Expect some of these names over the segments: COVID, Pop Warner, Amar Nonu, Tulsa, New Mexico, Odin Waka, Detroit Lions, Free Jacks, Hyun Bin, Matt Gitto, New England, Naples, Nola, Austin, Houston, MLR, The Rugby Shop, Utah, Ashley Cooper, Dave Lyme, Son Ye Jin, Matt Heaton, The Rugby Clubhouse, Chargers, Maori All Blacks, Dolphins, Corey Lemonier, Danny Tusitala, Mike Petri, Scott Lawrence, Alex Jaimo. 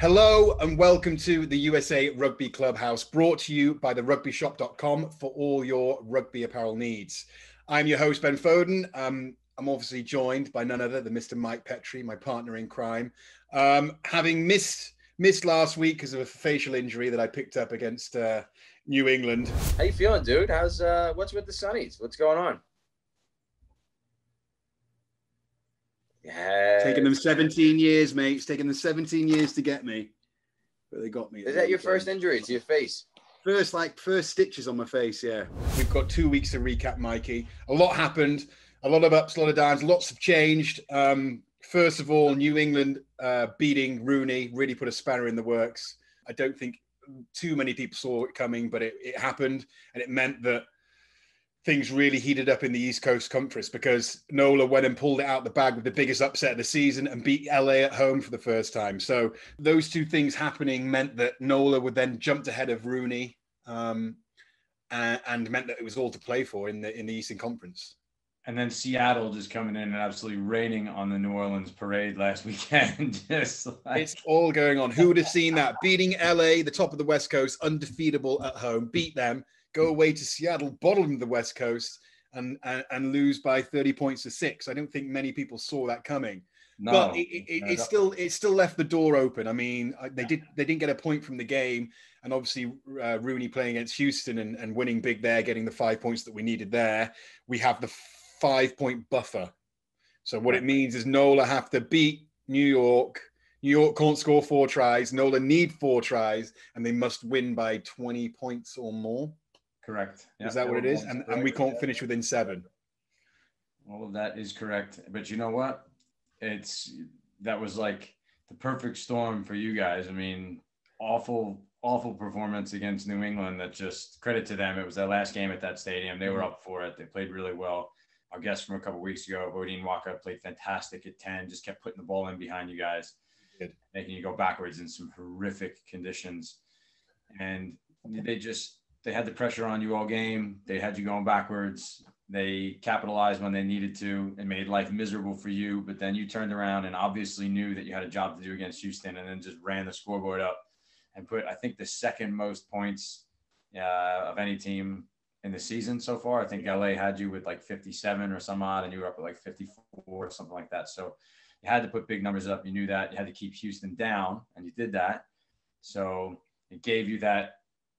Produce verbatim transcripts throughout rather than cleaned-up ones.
Hello and welcome to the U S A Rugby Clubhouse, brought to you by the rugby shop dot com for all your rugby apparel needs. I'm your host, Ben Foden. Um, I'm obviously joined by none other than Mister Mike Petri, my partner in crime. Um, having missed missed last week because of a facial injury that I picked up against uh, New England. How you feeling, dude? How's uh, what's with the Sunnies? What's going on? Yes. Taking them seventeen years, mate. It's taken them seventeen years to get me, but they got me. Is that your first injury to your face? First, like first stitches on my face. Yeah. We've got two weeks to recap, Mikey. A lot happened. A lot of ups, a lot of downs. Lots have changed. Um, first of all, New England uh, beating Rooney really put a spanner in the works. I don't think too many people saw it coming, but it, it happened, and it meant that things really heated up in the East Coast Conference because Nola went and pulled it out the bag with the biggest upset of the season and beat L A at home for the first time. So those two things happening meant that Nola would then jumped ahead of Rooney um, and, and meant that it was all to play for in the in the Eastern Conference. And then Seattle just coming in and absolutely raining on the New Orleans parade last weekend. Just like... It's all going on. Who would have seen that? Beating L A, the top of the West Coast, undefeatable at home, beat them. Go away to Seattle, bottom of the West Coast, and, and, and lose by thirty points to six. I don't think many people saw that coming. No, but it, it, it, it still it still left the door open. I mean, they did they didn't get a point from the game, and obviously uh, Rooney playing against Houston and, and winning big there, getting the five points that we needed there. We have the five point buffer. So what it means is Nola have to beat New York. New York can't score four tries. Nola need four tries, and they must win by twenty points or more. Correct. Yep. Is that what it is? And, and we can't finish within seven. All of that is correct. But you know what? It's that was like the perfect storm for you guys. I mean, awful, awful performance against New England. That just credit to them. It was their last game at that stadium. They were up for it. They played really well. Our guest from a couple of weeks ago, Odin Waka, played fantastic at ten. Just kept putting the ball in behind you guys, making you go backwards in some horrific conditions. And they just. They had the pressure on you all game. They had you going backwards. They capitalized when they needed to and made life miserable for you. But then you turned around and obviously knew that you had a job to do against Houston and then just ran the scoreboard up and put, I think, the second most points uh, of any team in the season so far. I think L A had you with like fifty-seven or some odd, and you were up at like fifty-four or something like that. So you had to put big numbers up. You knew that. You had to keep Houston down, and you did that. So it gave you that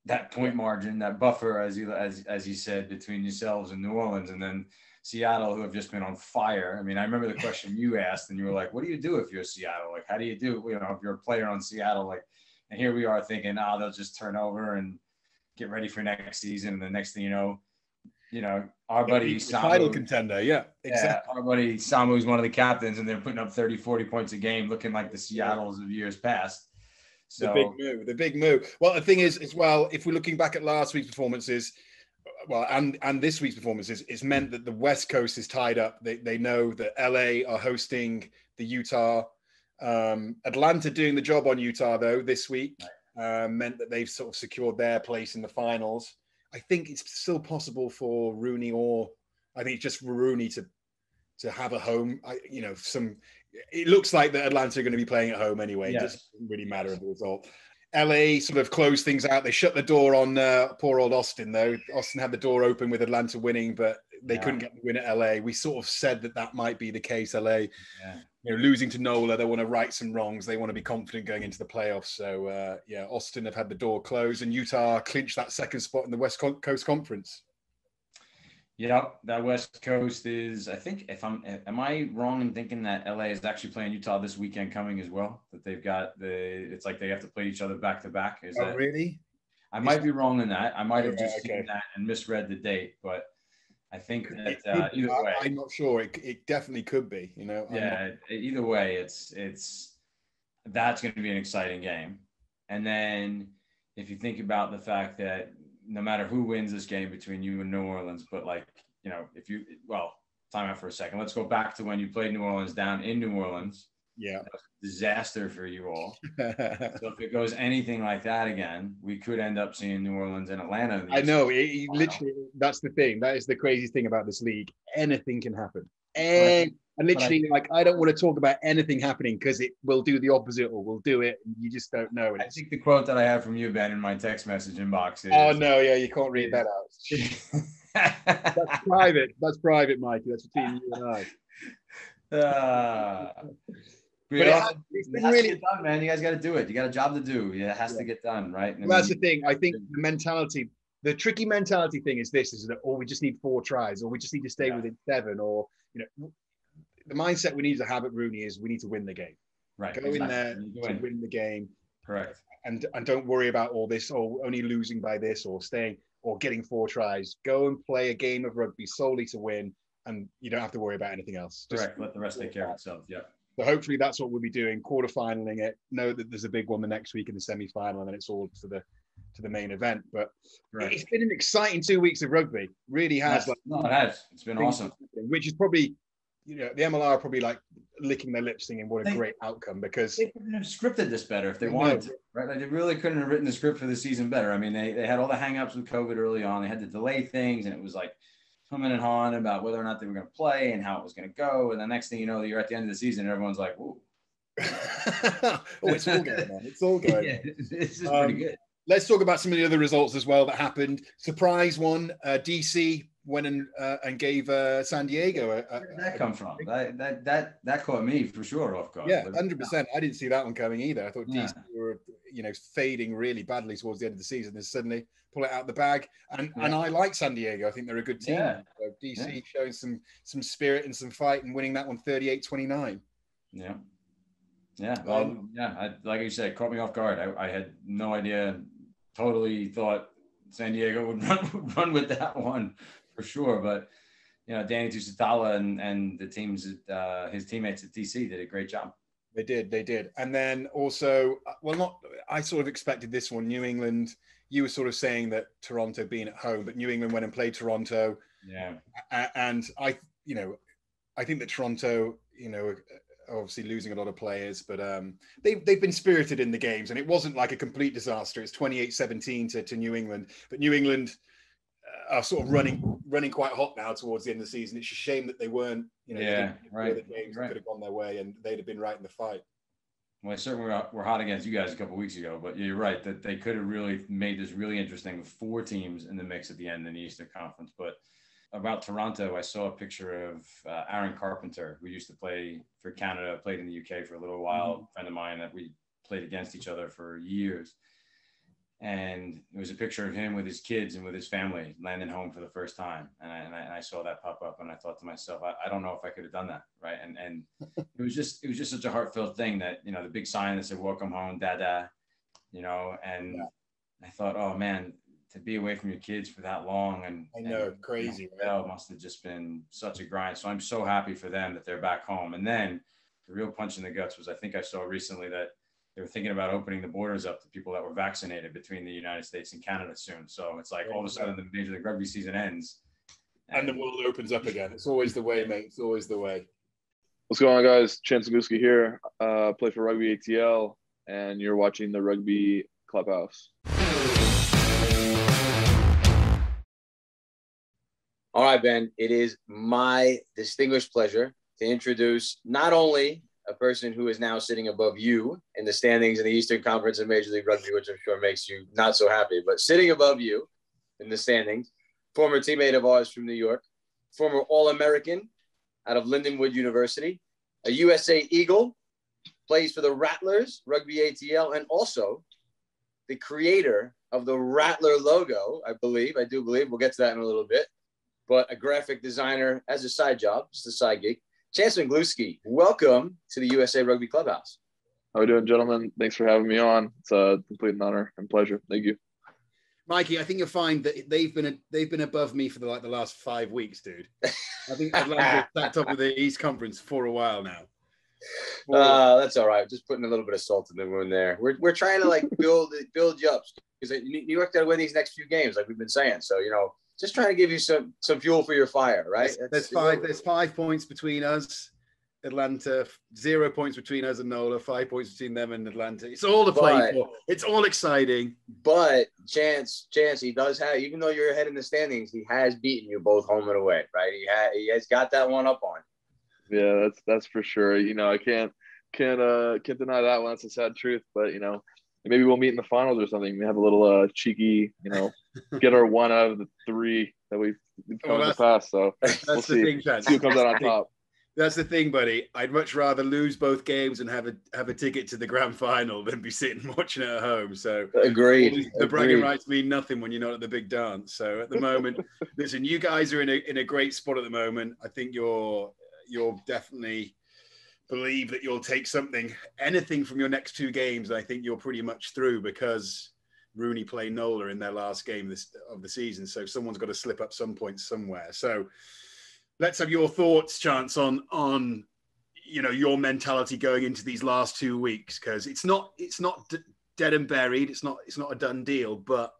that point margin, that buffer, as you, as, as you said, between yourselves and New Orleans, and then Seattle, who have just been on fire. I mean, I remember the question you asked, and you were like, what do you do if you're Seattle? Like, how do you do, you know, if you're a player on Seattle, like, and here we are thinking, ah, oh, they'll just turn over and get ready for next season. And the next thing you know, you know, our yeah, buddy Samu, title contender. Yeah, exactly. Yeah, our buddy Samu is one of the captains, and they're putting up thirty, forty points a game, looking like the Seattles of years past. So. The big move, the big move. Well, the thing is, as well, if we're looking back at last week's performances, well, and, and this week's performances, it's meant that the West Coast is tied up. They, they know that L A are hosting the Utah. Um, Atlanta doing the job on Utah, though, this week uh, meant that they've sort of secured their place in the finals. I think it's still possible for Rooney or I think it's just Rooney to to have a home, I, you know, some... It looks like that Atlanta are going to be playing at home anyway. Yes. It doesn't really matter the result. L A sort of closed things out. They shut the door on uh, poor old Austin, though. Austin had the door open with Atlanta winning, but they yeah. couldn't get the win at L A. We sort of said that that might be the case. L A, yeah. you know, losing to Nola, they want to right some wrongs. They want to be confident going into the playoffs. So, uh, yeah, Austin have had the door closed, and Utah clinched that second spot in the West Coast Conference. Yeah, that West Coast is, I think, if I'm, am I wrong in thinking that L A is actually playing Utah this weekend coming as well? That they've got the, it's like they have to play each other back to back. Is oh, that really? I might be wrong in that. I might have yeah, just okay. seen that and misread the date, but I think that uh, either way. I'm not sure. It, it definitely could be, you know. Yeah, not... either way, it's, it's, that's going to be an exciting game. And then if you think about the fact that, no matter who wins this game between you and New Orleans, but like, you know, if you, well, time out for a second. Let's go back to when you played New Orleans down in New Orleans. Yeah. That was a disaster for you all. So if it goes anything like that again, we could end up seeing New Orleans and Atlanta. I know. It, literally, that's the thing. That is the craziest thing about this league. Anything can happen. Anything And literally, I, like, I don't want to talk about anything happening because it will do the opposite, or we'll do it, and you just don't know. And I think the quote that I have from you, Ben, in my text message inbox is... Oh, no, yeah, you can't read that out. That's private. That's private, Mikey. That's between you and I. Uh, but it has, it's been it has really to get done, man. You guys got to do it. You got a job to do. It has yeah. to get done, right? And well, I mean, that's the thing. I think the mentality, the tricky mentality thing is this, is that, oh, we just need four tries, or we just need to stay yeah. within seven, or, you know, the mindset we need to have at Rooney is we need to win the game. Right. Go exactly. in there to win. win the game. Correct. And, and don't worry about all this, or only losing by this, or staying, or getting four tries. Go and play a game of rugby solely to win, and you don't have to worry about anything else. Just Correct. Let the rest take care of itself. Yeah. So hopefully that's what we'll be doing, quarterfinaling it. Know that there's a big one the next week in the semi-final, and then it's all to the to the main event. But right. it's been an exciting two weeks of rugby. It really has. Yes. Like, no, it has. It's been awesome. Which is probably, you know, the M L R are probably like licking their lips thinking, what a they, great outcome, because they couldn't have scripted this better if they wanted to, right? Like, they really couldn't have written the script for the season better. I mean, they, they had all the hangups with COVID early on. They had to delay things, and it was like humming and hawing about whether or not they were going to play and how it was going to go. And the next thing you know, you're at the end of the season, and everyone's like, whoa. oh, it's all good, man. It's all good. Yeah, this is um, pretty good. Let's talk about some of the other results as well that happened. Surprise one, uh, D C went and uh, and gave uh, San Diego. A, a, Where did that a, come from? That, that that that caught me for sure off guard. Yeah, one hundred percent. I didn't see that one coming either. I thought yeah. D C were, you know, fading really badly towards the end of the season, and suddenly pull it out the bag. And yeah. and I like San Diego. I think they're a good team. Yeah. So D C yeah. showing some some spirit and some fight and winning that one thirty-eight twenty-nine. Yeah. Yeah. Well, um, yeah. I, like you said, caught me off guard. I, I had no idea. Totally thought San Diego would run, would run with that one for sure. But, you know, Danny Tusitala and, and the teams, uh, his teammates at D C did a great job. They did. They did. And then also, well, not, I sort of expected this one, New England. You were sort of saying that Toronto being at home, but New England went and played Toronto. Yeah. And I, you know, I think that Toronto, you know, obviously losing a lot of players, but um, they've, they've been spirited in the games, and it wasn't like a complete disaster. It's twenty-eight seventeen to, to New England, but New England uh, are sort of running running quite hot now towards the end of the season. It's a shame that they weren't, you know, yeah, right. the games right. could have gone their way, and they'd have been right in the fight. Well, they certainly were, were hot against you guys a couple of weeks ago, but you're right that they could have really made this really interesting with four teams in the mix at the end in the Eastern Conference. But about Toronto, I saw a picture of uh, Aaron Carpenter, who used to play for Canada, played in the U K for a little while, mm-hmm. friend of mine that we played against each other for years. And it was a picture of him with his kids and with his family landing home for the first time. And I, and I, and I saw that pop up, and I thought to myself, I, I don't know if I could have done that, right? And and it was just it was just such a heartfelt thing that, you know, the big sign that said, welcome home, dada, you know, and yeah. I thought, oh, man, to be away from your kids for that long. And I know, and, crazy. You know, must have just been such a grind. So I'm so happy for them that they're back home. And then the real punch in the guts was, I think I saw recently that they were thinking about opening the borders up to people that were vaccinated between the United States and Canada soon. So it's like all of a sudden the Major League Rugby season ends. And, and the world opens up again. It's always the way, mate. It's always the way. What's going on, guys? Chance Wenglewski here. Uh, play for Rugby A T L, and you're watching the Rugby Clubhouse. All right, Ben, it is my distinguished pleasure to introduce not only a person who is now sitting above you in the standings in the Eastern Conference of Major League Rugby, which I'm sure makes you not so happy, but sitting above you in the standings, former teammate of ours from New York, former All-American out of Lindenwood University, a U S A Eagle, plays for the Rattlers, Rugby A T L, and also the creator of the Rattler logo, I believe. I do believe. We'll get to that in a little bit. But a graphic designer as a side job, just a side gig. Chance Wenglewski, welcome to the U S A Rugby Clubhouse. How are we doing, gentlemen? Thanks for having me on. It's a complete honor and pleasure. Thank you. Mikey, I think you'll find that they've been they've been above me for the, like the last five weeks, dude. I think I've like stacked up with the East Conference for a while now. For... Uh, that's all right. Just putting a little bit of salt in the wound there. We're we're trying to like build build you up, because New York got to win these next few games, like we've been saying. So, you know, just trying to give you some some fuel for your fire, right? There's, there's five there's five points between us, Atlanta. Zero points between us and Nola. Five points between them and Atlanta. It's all to play for. It's all exciting. But Chance, Chance, he does have. Even though you're ahead in the standings, he has beaten you both home and away, right? He ha- he has got that one up on. Yeah, that's that's for sure. You know, I can't can't uh can't deny that one. That's a sad truth. But you know, maybe we'll meet in the finals or something. We have a little uh, cheeky, you know, get our one out of the three that we've come well, in the past. So that's we'll the see. thing, Chance. See who comes out on top. That's the thing, buddy. I'd much rather lose both games and have a have a ticket to the grand final than be sitting watching it at home. So agreed. The bragging rights mean nothing when you're not at the big dance. So at the moment, listen, you guys are in a in a great spot at the moment. I think you're you're definitely believe that you'll take something, anything from your next two games. I think you're pretty much through because Rooney play Nola in their last game this of the season. So someone's got to slip up some points somewhere. So let's have your thoughts, Chance, on on you know your mentality going into these last two weeks because it's not it's not d- dead and buried. It's not it's not a done deal, but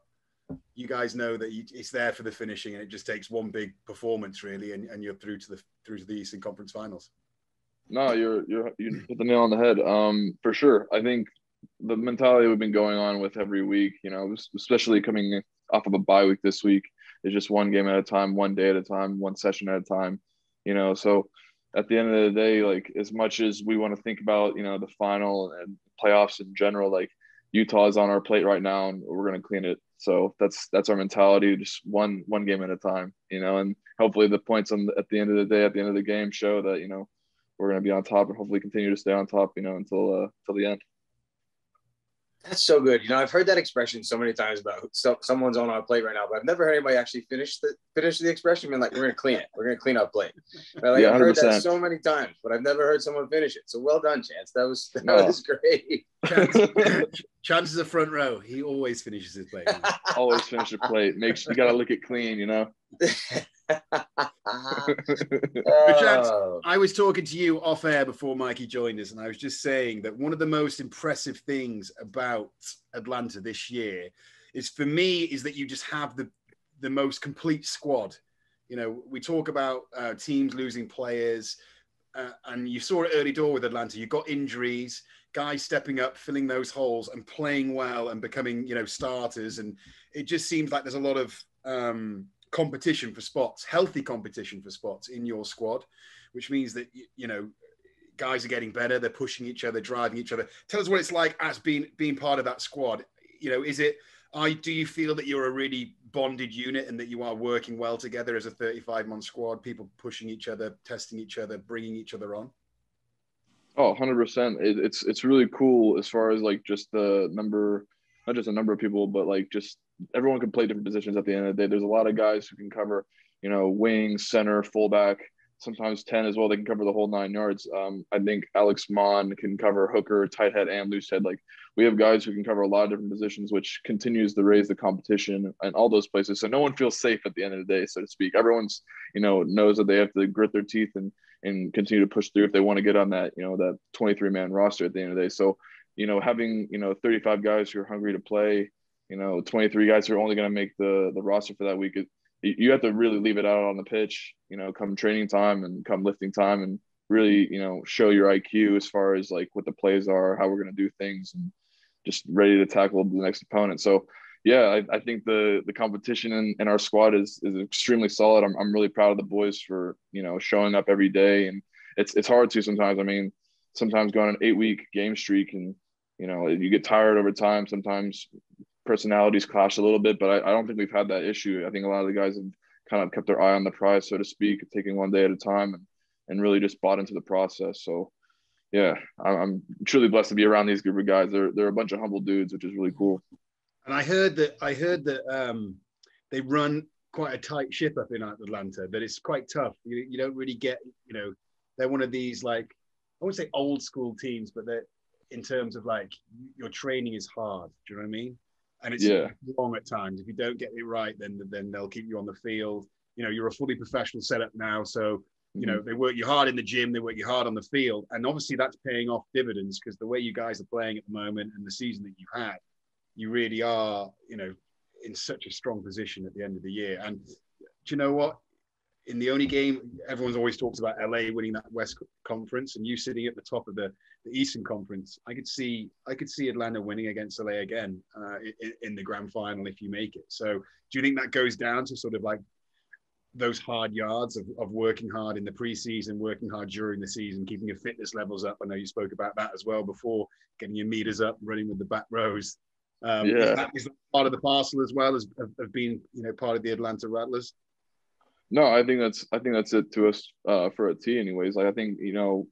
you guys know that you, it's there for the finishing, and it just takes one big performance really, and, and you're through to the through to the Eastern Conference Finals. No, you're you're you hit the nail on the head um, for sure. I think the mentality we've been going on with every week, you know, especially coming off of a bye week this week. It's just one game at a time, one day at a time, one session at a time, you know. So at the end of the day, like as much as we want to think about, you know, the final and playoffs in general, like Utah is on our plate right now and we're going to clean it. So that's that's our mentality, just one one game at a time, you know, and hopefully the points on the, at the end of the day, at the end of the game show that, you know, we're going to be on top and hopefully continue to stay on top, you know, until uh, till the end. That's so good. You know, I've heard that expression so many times about so, someone's on our plate right now, but I've never heard anybody actually finish the finish the expression. Been like, we're gonna clean it. We're gonna clean our plate. Right? Like, yeah, I've heard that so many times, but I've never heard someone finish it. So well done, Chance. That was that oh. was great. Chance, Chance is a front row. He always finishes his plate. Always finish the plate. Make sure you gotta lick it clean. You know. But Chance, I was talking to you off air before Mikey joined us, and I was just saying that one of the most impressive things about Atlanta this year is for me is that you just have the the most complete squad. You know, we talk about uh, teams losing players uh, and you saw it early door with Atlanta. You got injuries, guys stepping up, filling those holes and playing well and becoming, you know, starters, and it just seems like there's a lot of um competition for spots, healthy competition for spots in your squad, which means that, you know, guys are getting better. They're pushing each other, driving each other. Tell us what it's like as being, being part of that squad. You know, is it, I, do you feel that you're a really bonded unit and that you are working well together as a thirty-five man squad, people pushing each other, testing each other, bringing each other on? Oh, one hundred percent. It, it's, it's really cool as far as like just the number, not just a number of people, but like just everyone can play different positions at the end of the day. There's a lot of guys who can cover, you know, wing, center, fullback, sometimes ten as well. They can cover the whole nine yards. Um, I think Alex Mon can cover hooker, tight head, and loose head. Like we have guys who can cover a lot of different positions, which continues to raise the competition and all those places. So no one feels safe at the end of the day, so to speak. Everyone's, you know, knows that they have to grit their teeth and, and continue to push through if they want to get on that, you know, that twenty-three man roster at the end of the day. So, you know, having, you know, thirty-five guys who are hungry to play, you know, twenty-three guys who are only going to make the, the roster for that week. It, you have to really leave it out on the pitch, you know, come training time and come lifting time and really, you know, show your I Q as far as like what the plays are, how we're going to do things and just ready to tackle the next opponent. So, yeah, I, I think the the competition in, in our squad is is extremely solid. I'm I'm really proud of the boys for, you know, showing up every day. And it's it's hard to sometimes. I mean, sometimes going on an eight-week game streak and, you know, you get tired over time. Sometimes personalities clash a little bit, but I, I don't think we've had that issue. I think a lot of the guys have kind of kept their eye on the prize, so to speak, taking one day at a time and, and really just bought into the process. So, yeah, I'm, I'm truly blessed to be around these group of guys. They're they're a bunch of humble dudes, which is really cool. And I heard that I heard that um, they run quite a tight ship up in Atlanta, that it's quite tough. You you don't really get, you know, they're one of these like, I wouldn't say old school teams, but they're in terms of like your training is hard. Do you know what I mean? And it's yeah. long at times. If you don't get it right, then then they'll keep you on the field. You know, you're a fully professional setup now. So, you mm-hmm. know, they work you hard in the gym. They work you hard on the field. And obviously that's paying off dividends because the way you guys are playing at the moment and the season that you had, you really are, you know, in such a strong position at the end of the year. And do you know what? In the only game, everyone's always talked about L A winning that West Conference and you sitting at the top of the, the Eastern Conference. I could see I could see Atlanta winning against L A again uh, in, in the grand final if you make it. So do you think that goes down to sort of like those hard yards of, of working hard in the preseason, working hard during the season, keeping your fitness levels up. I know you spoke about that as well before, getting your meters up, running with the back rows. Um, yeah. Is that, is that part of the parcel as well as of, of being, you know, part of the Atlanta Rattlers? No, I think that's I think that's it to us uh, for a T, anyways. Like I think you know,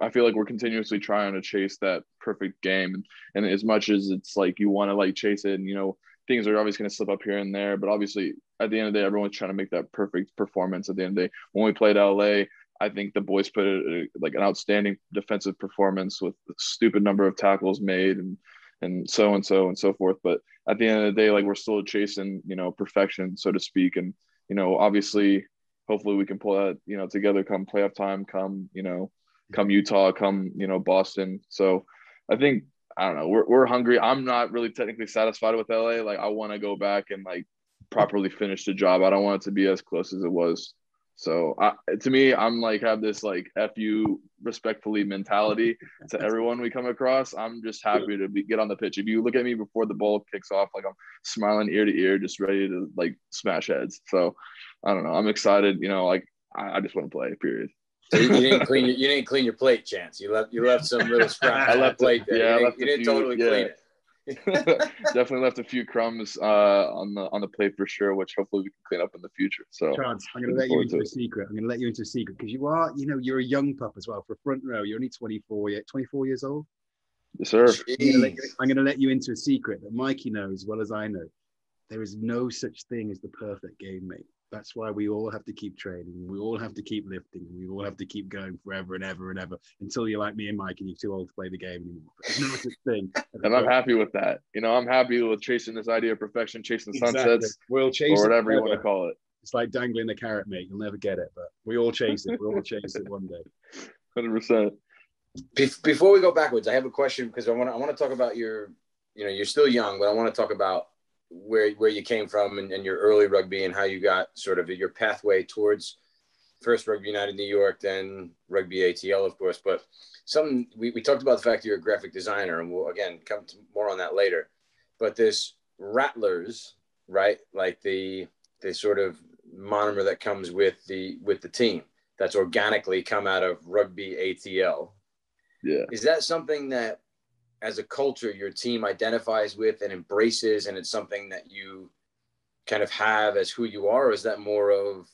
I feel like we're continuously trying to chase that perfect game, and, and as much as it's like you want to like chase it, and you know, things are always going to slip up here and there. But obviously, at the end of the day, everyone's trying to make that perfect performance. At the end of the day, when we played L A, I think the boys put a, like an outstanding defensive performance with a stupid number of tackles made, and and so and so and so forth. But at the end of the day, like we're still chasing, you know, perfection, so to speak, and. You know, obviously, hopefully we can pull that, you know, together come playoff time, come, you know, come Utah, come, you know, Boston. So I think, I don't know, we're we're hungry. I'm not really technically satisfied with L A. Like, I want to go back and, like, properly finish the job. I don't want it to be as close as it was. So I, to me, I'm, like, have this, like, F you respectfully mentality to everyone we come across. I'm just happy to be, get on the pitch. If you look at me before the ball kicks off, like, I'm smiling ear to ear, just ready to, like, smash heads. So, I don't know. I'm excited. You know, like, I, I just want to play, period. So you, you, didn't clean your, you didn't clean your plate, Chance. You left You left some little scrap I left plate there. Yeah, you I left didn't, you didn't few, totally yeah. clean it. Definitely left a few crumbs uh, on the on the plate for sure, which hopefully we can clean up in the future. So, Chance, I'm going to let you into a secret. I'm going to let you into a secret because you are, you know, you're a young pup as well. For a front row, you're only twenty-four, twenty-four years old. Yes, sir. Jeez. I'm going to let you into a secret that Mikey knows as well as I know. There is no such thing as the perfect game, mate. That's why we all have to keep training. We all have to keep lifting. We all have to keep going forever and ever and ever until you're like me and Mike and you're too old to play the game anymore. There's no such thing. And I'm happy with that. You know, I'm happy with chasing this idea of perfection, chasing exactly. sunsets, we'll chase or whatever you want to call it. It's like dangling a carrot, mate. You'll never get it, but we all chase it. We all chase it one day. one hundred percent. Be- before we go backwards, I have a question because I want to I want to talk about your, you know, you're still young, but I want to talk about where where you came from and, and your early rugby and how you got sort of your pathway towards first Rugby United New York, then Rugby A T L, of course. But something we, we talked about the fact that you're a graphic designer, and we'll, again, come to more on that later. But this Rattlers, right, like the the sort of monomer that comes with the with the team that's organically come out of Rugby A T L. Yeah. Is that something that, as a culture, your team identifies with and embraces, and it's something that you kind of have as who you are? Or is that more of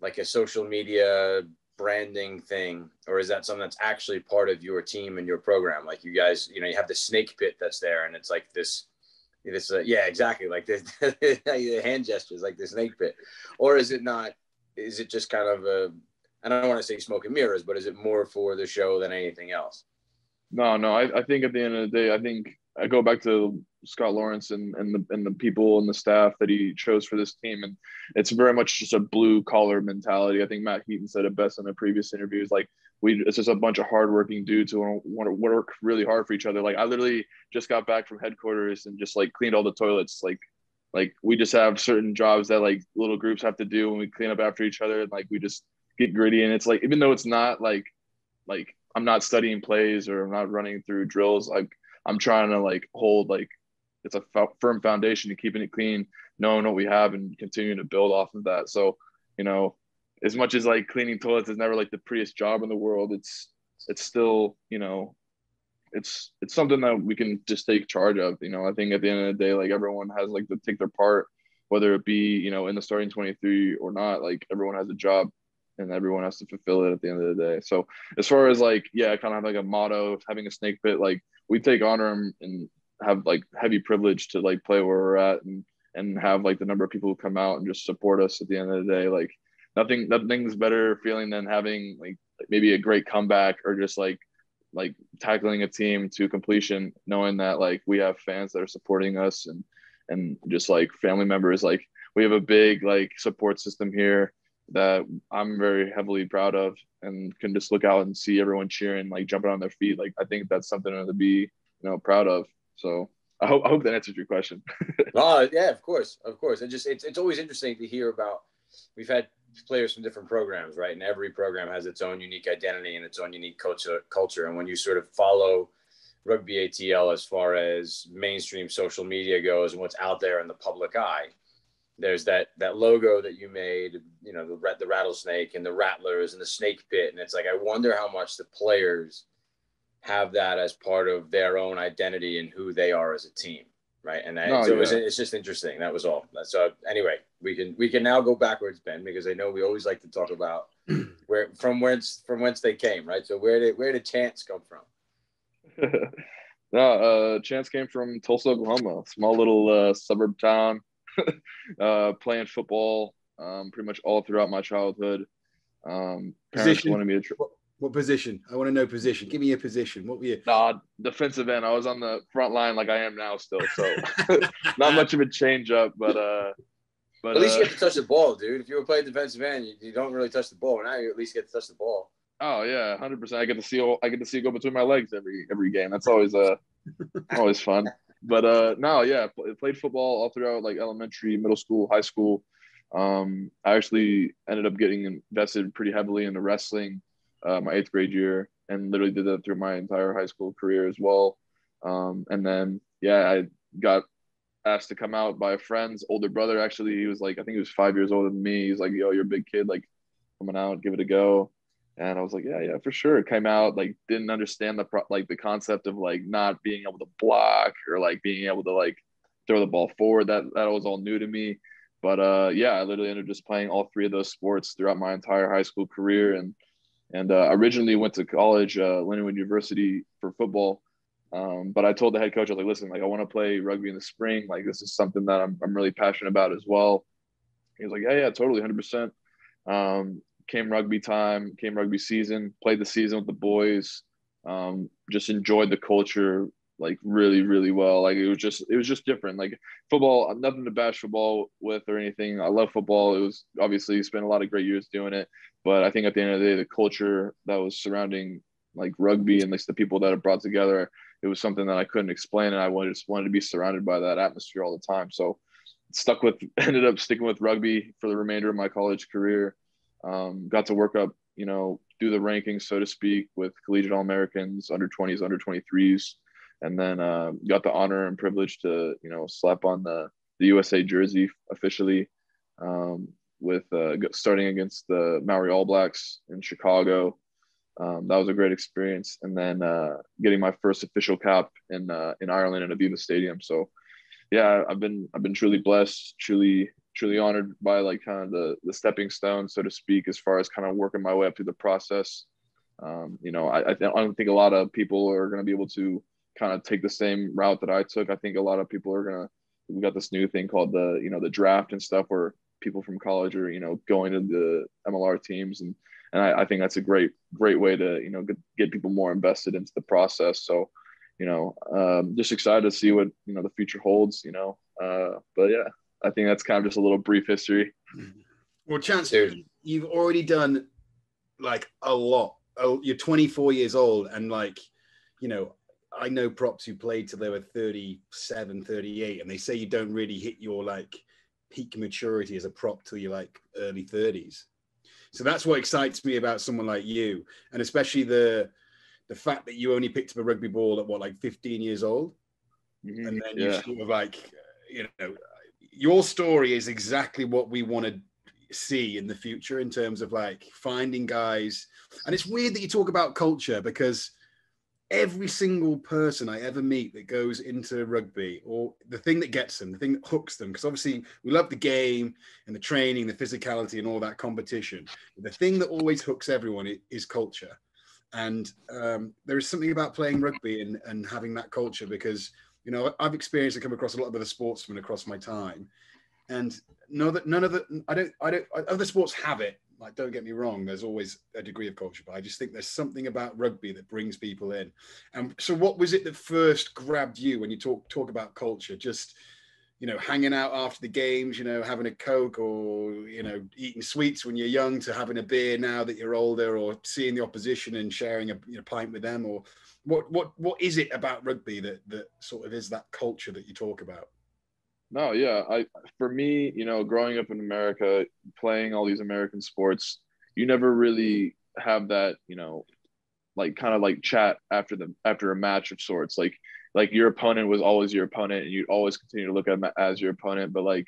like a social media branding thing? Or is that something that's actually part of your team and your program? Like you guys, you know, you have the snake pit that's there, and it's like this, this, uh, yeah, exactly. Like this hand gestures, like the snake pit. Or is it not, is it just kind of a, I don't want to say smoke and mirrors, but is it more for the show than anything else? No, no, I, I think at the end of the day, I think I go back to Scott Lawrence and, and the and the people and the staff that he chose for this team. And it's very much just a blue collar mentality. I think Matt Heaton said it best in the previous interviews. Like we, it's just a bunch of hardworking dudes who want to work really hard for each other. Like I literally just got back from headquarters and just like cleaned all the toilets. Like, like we just have certain jobs that like little groups have to do, and we clean up after each other. And like, we just get gritty. And it's like, even though it's not like, like, I'm not studying plays or I'm not running through drills. Like I'm trying to like hold like it's a f- firm foundation to keeping it clean, knowing what we have and continuing to build off of that. So, you know, as much as like cleaning toilets is never like the prettiest job in the world, it's it's still, you know, it's it's something that we can just take charge of. You know, I think at the end of the day, like everyone has like to take their part, whether it be, you know, in the starting twenty-three or not. Like everyone has a job, and everyone has to fulfill it at the end of the day. So as far as like, yeah, I kind of have like a motto of having a snake pit, like we take honor and have like heavy privilege to like play where we're at and, and have like the number of people who come out and just support us at the end of the day. Like nothing, nothing's better feeling than having like maybe a great comeback or just like, like tackling a team to completion, knowing that like we have fans that are supporting us and, and just like family members. Like we have a big like support system here that I'm very heavily proud of, and can just look out and see everyone cheering, like jumping on their feet. Like I think that's something to be, you know, proud of. So I hope I hope that answers your question. Oh yeah, of course, of course. It just it's it's always interesting to hear about. We've had players from different programs, right? And every program has its own unique identity and its own unique culture. Culture, and when you sort of follow Rugby A T L as far as mainstream social media goes and what's out there in the public eye, there's that that logo that you made, you know, the the rattlesnake and the Rattlers and the snake pit. And it's like, I wonder how much the players have that as part of their own identity and who they are as a team. Right. And that, no, so yeah. it was, it's just interesting. That was all. So anyway, we can, we can now go backwards, Ben, because I know we always like to talk about where, from whence, from whence they came. Right. So where did, where did Chance come from? no, uh, Chance came from Tulsa, Oklahoma, small little uh, suburb town, uh, playing football um, pretty much all throughout my childhood. Um, parents position. wanted me to tr- What position? I want to know position. Give me your position. What were you? Nah, defensive end. I was on the front line like I am now still. So not much of a change up, but uh but at least uh, you get to touch the ball, dude. If you were playing defensive end, you, you don't really touch the ball. Now you at least get to touch the ball. Oh yeah, one hundred percent. I get to see I get to see it go between my legs every every game. That's always uh always fun. But uh no, yeah, played football all throughout like elementary, middle school, high school. Um I actually ended up getting invested pretty heavily into wrestling. Uh, my eighth grade year, and literally did that through my entire high school career as well. Um, and then, yeah, I got asked to come out by a friend's older brother. Actually, he was like, I think he was five years older than me. He's like, yo, you're a big kid, like coming out, give it a go. And I was like, yeah, yeah, for sure. Came out, like didn't understand the pro- like the concept of like not being able to block or like being able to like throw the ball forward. That that was all new to me. But uh, yeah, I literally ended up just playing all three of those sports throughout my entire high school career. And And uh, originally went to college, uh, Lindenwood University for football. Um, but I told the head coach, I was like, listen, like I want to play rugby in the spring. Like this is something that I'm I'm really passionate about as well. He was like, yeah, yeah, totally, one hundred percent. Um, came rugby time, came rugby season, played the season with the boys. Um, just enjoyed the culture like really, really well. Like it was just it was just different. Like football, nothing to bash football with or anything. I love football. It was obviously spent a lot of great years doing it. But I think at the end of the day, the culture that was surrounding like rugby and like the people that it brought together, it was something that I couldn't explain. And I wanted, just wanted to be surrounded by that atmosphere all the time. So stuck with, ended up sticking with rugby for the remainder of my college career. Um, got to work up, you know, do the rankings, so to speak, with collegiate All-Americans, under twenties, under twenty-threes. And then uh, got the honor and privilege to, you know, slap on the, the U S A jersey officially. Um, with uh, starting against the Maori All Blacks in Chicago. Um, that was a great experience. And then uh, getting my first official cap in uh, in Ireland at Aviva Stadium. So yeah, I've been I've been truly blessed, truly truly honored by like kind of the the stepping stone, so to speak, as far as kind of working my way up through the process. Um, you know, I, I don't think a lot of people are going to be able to kind of take the same route that I took. I think a lot of people are going to, we got this new thing called the, you know, the draft and stuff where people from college are, you know, going to the M L R teams. And, and I, I think that's a great, great way to, you know, get, get people more invested into the process. So, you know, um, just excited to see what, you know, the future holds, you know. Uh, but, yeah, I think that's kind of just a little brief history. Well, Chance, Dude. you've already done, like, a lot. Oh, you're twenty-four years old and, like, you know, I know props who played till they were thirty-seven, thirty-eight, and they say you don't really hit your, like, peak maturity as a prop till you're like early thirties. So that's what excites me about someone like you, and especially the the fact that you only picked up a rugby ball at what, like fifteen years old. Mm-hmm. And then yeah. you sort of like, you know, your story is exactly what we want to see in the future in terms of like finding guys. And it's weird that you talk about culture, because every single person I ever meet that goes into rugby, or the thing that gets them, the thing that hooks them, because obviously we love the game and the training, the physicality and all that competition. The thing that always hooks everyone is culture. And um, there is something about playing rugby and, and having that culture, because, you know, I've experienced and come across a lot of other sportsmen across my time. And none of the, none of the, I don't, I don't, other sports have it. Like, don't get me wrong, there's always a degree of culture, but I just think there's something about rugby that brings people in. And so what was it that first grabbed you when you talk talk about culture? Just, you know, hanging out after the games, you know, having a Coke, or, you know, eating sweets when you're young, to having a beer now that you're older, or seeing the opposition and sharing a, you know, pint with them? Or what what what is it about rugby that that sort of is that culture that you talk about? No, yeah. I for me, you know, growing up in America, playing all these American sports, you never really have that, you know, like kind of like chat after the after a match of sorts. Like like your opponent was always your opponent, and you'd always continue to look at them as your opponent. But like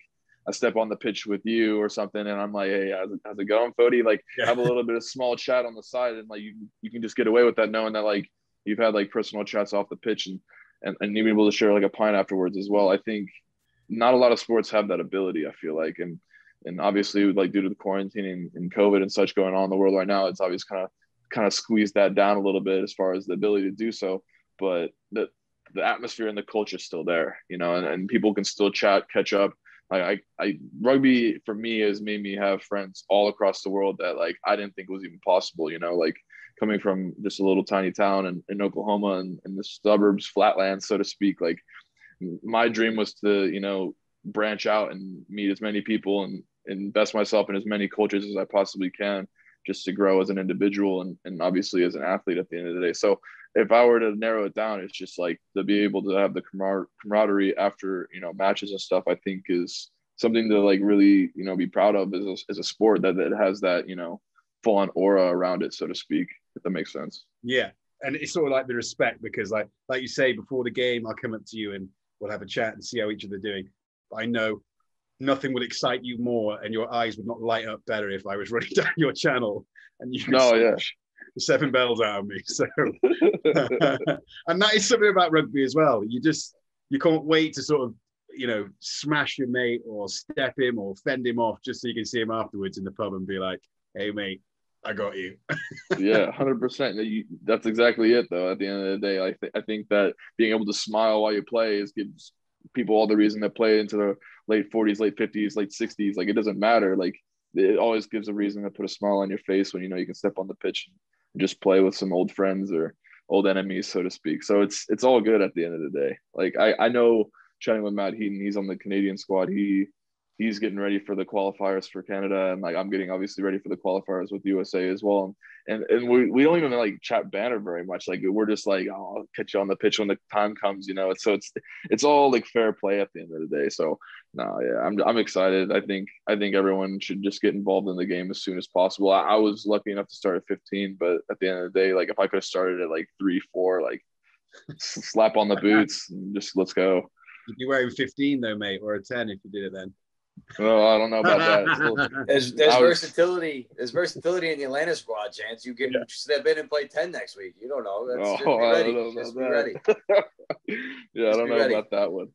I step on the pitch with you or something, and I'm like, hey, how's it, how's it going, Fody? Like, yeah. have a little bit of small chat on the side, and like you, you can just get away with that knowing that like you've had like personal chats off the pitch, and and and you'll be able to share like a pint afterwards as well. I think not a lot of sports have that ability, I feel like, and and obviously like due to the quarantine and, and COVID and such going on in the world right now, it's obviously kind of kind of squeezed that down a little bit as far as the ability to do so, but the the atmosphere and the culture is still there, you know, and, and people can still chat, catch up. Like I, I, rugby for me has made me have friends all across the world that like, I didn't think was even possible, you know, like coming from just a little tiny town in, in Oklahoma and in the suburbs, flatland, so to speak. Like my dream was to, you know, branch out and meet as many people and invest myself in as many cultures as I possibly can, just to grow as an individual and, and obviously as an athlete at the end of the day. So if I were to narrow it down, it's just like to be able to have the camaraderie after, you know, matches and stuff, I think is something to like really, you know, be proud of as a, as a sport that, that has that, you know, full on aura around it, so to speak, if that makes sense. Yeah. And it's sort of like the respect, because like, like you say, before the game, I'll come up to you and we'll have a chat and see how each other are doing. I know nothing would excite you more and your eyes would not light up better if I was running down your channel and you could oh, yeah. seven bells out of me. So, and that is something about rugby as well. You just, you can't wait to sort of, you know, smash your mate or step him or fend him off just so you can see him afterwards in the pub and be like, hey, mate, I got you. Yeah, one hundred percent. That's exactly it, though, at the end of the day. I, th- I think that being able to smile while you play is gives people all the reason to play into the late forties, late fifties, late sixties. Like, it doesn't matter. Like, it always gives a reason to put a smile on your face when you know you can step on the pitch and just play with some old friends or old enemies, so to speak. So it's it's all good at the end of the day. Like, I, I know chatting with Matt Heaton, he's on the Canadian squad. He he's getting ready for the qualifiers for Canada, and like I'm getting obviously ready for the qualifiers with U S A as well. And and, and we, we don't even like chat banter very much. Like, we're just like, oh, I'll catch you on the pitch when the time comes, you know. It's, so it's it's all like fair play at the end of the day. So no, nah, yeah, I'm I'm excited. I think I think everyone should just get involved in the game as soon as possible. I, I was lucky enough to start at fifteen, but at the end of the day, like if I could have started at like three, four, like slap on the boots and just let's go. You'd be wearing fifteen though, mate, or a ten if you did it then. Oh, I don't know about that. It's little, there's there's was, versatility. There's versatility in the Atlanta squad, Chance. You can yeah. step in and play ten next week. You don't know. That's, oh, I don't know just about be that. Ready. yeah, just I don't know ready. about that one.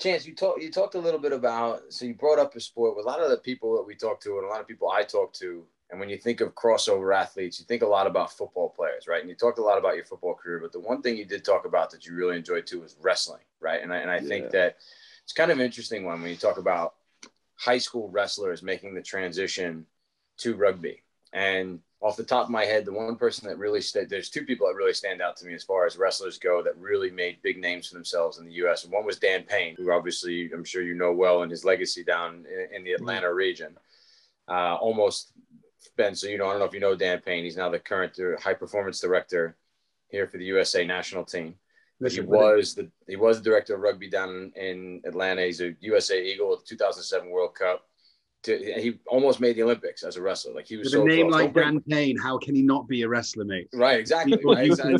Chance, you talked you talked a little bit about. So you brought up a sport with a lot of the people that we talk to and a lot of people I talk to. And when you think of crossover athletes, you think a lot about football players, right? And you talked a lot about your football career, but the one thing you did talk about that you really enjoyed too was wrestling, right? And I, and I yeah. think that it's kind of an interesting one when you talk about high school wrestlers making the transition to rugby. And off the top of my head, the one person that really stood, there's two people that really stand out to me as far as wrestlers go that really made big names for themselves in the U S. And one was Dan Payne, who obviously I'm sure you know well, and his legacy down in, in the Atlanta region. Uh, almost, Ben, so you know, I don't know if you know Dan Payne. He's now the current high performance director here for the U S A national team. He was the he was the director of rugby down in Atlanta. He's a U S A Eagle at the two thousand seven World Cup. To, he almost made the Olympics as a wrestler. Like he was. With so a name close. like Dan oh, Payne, how can he not be a wrestler, mate? Right, exactly. Right, exactly.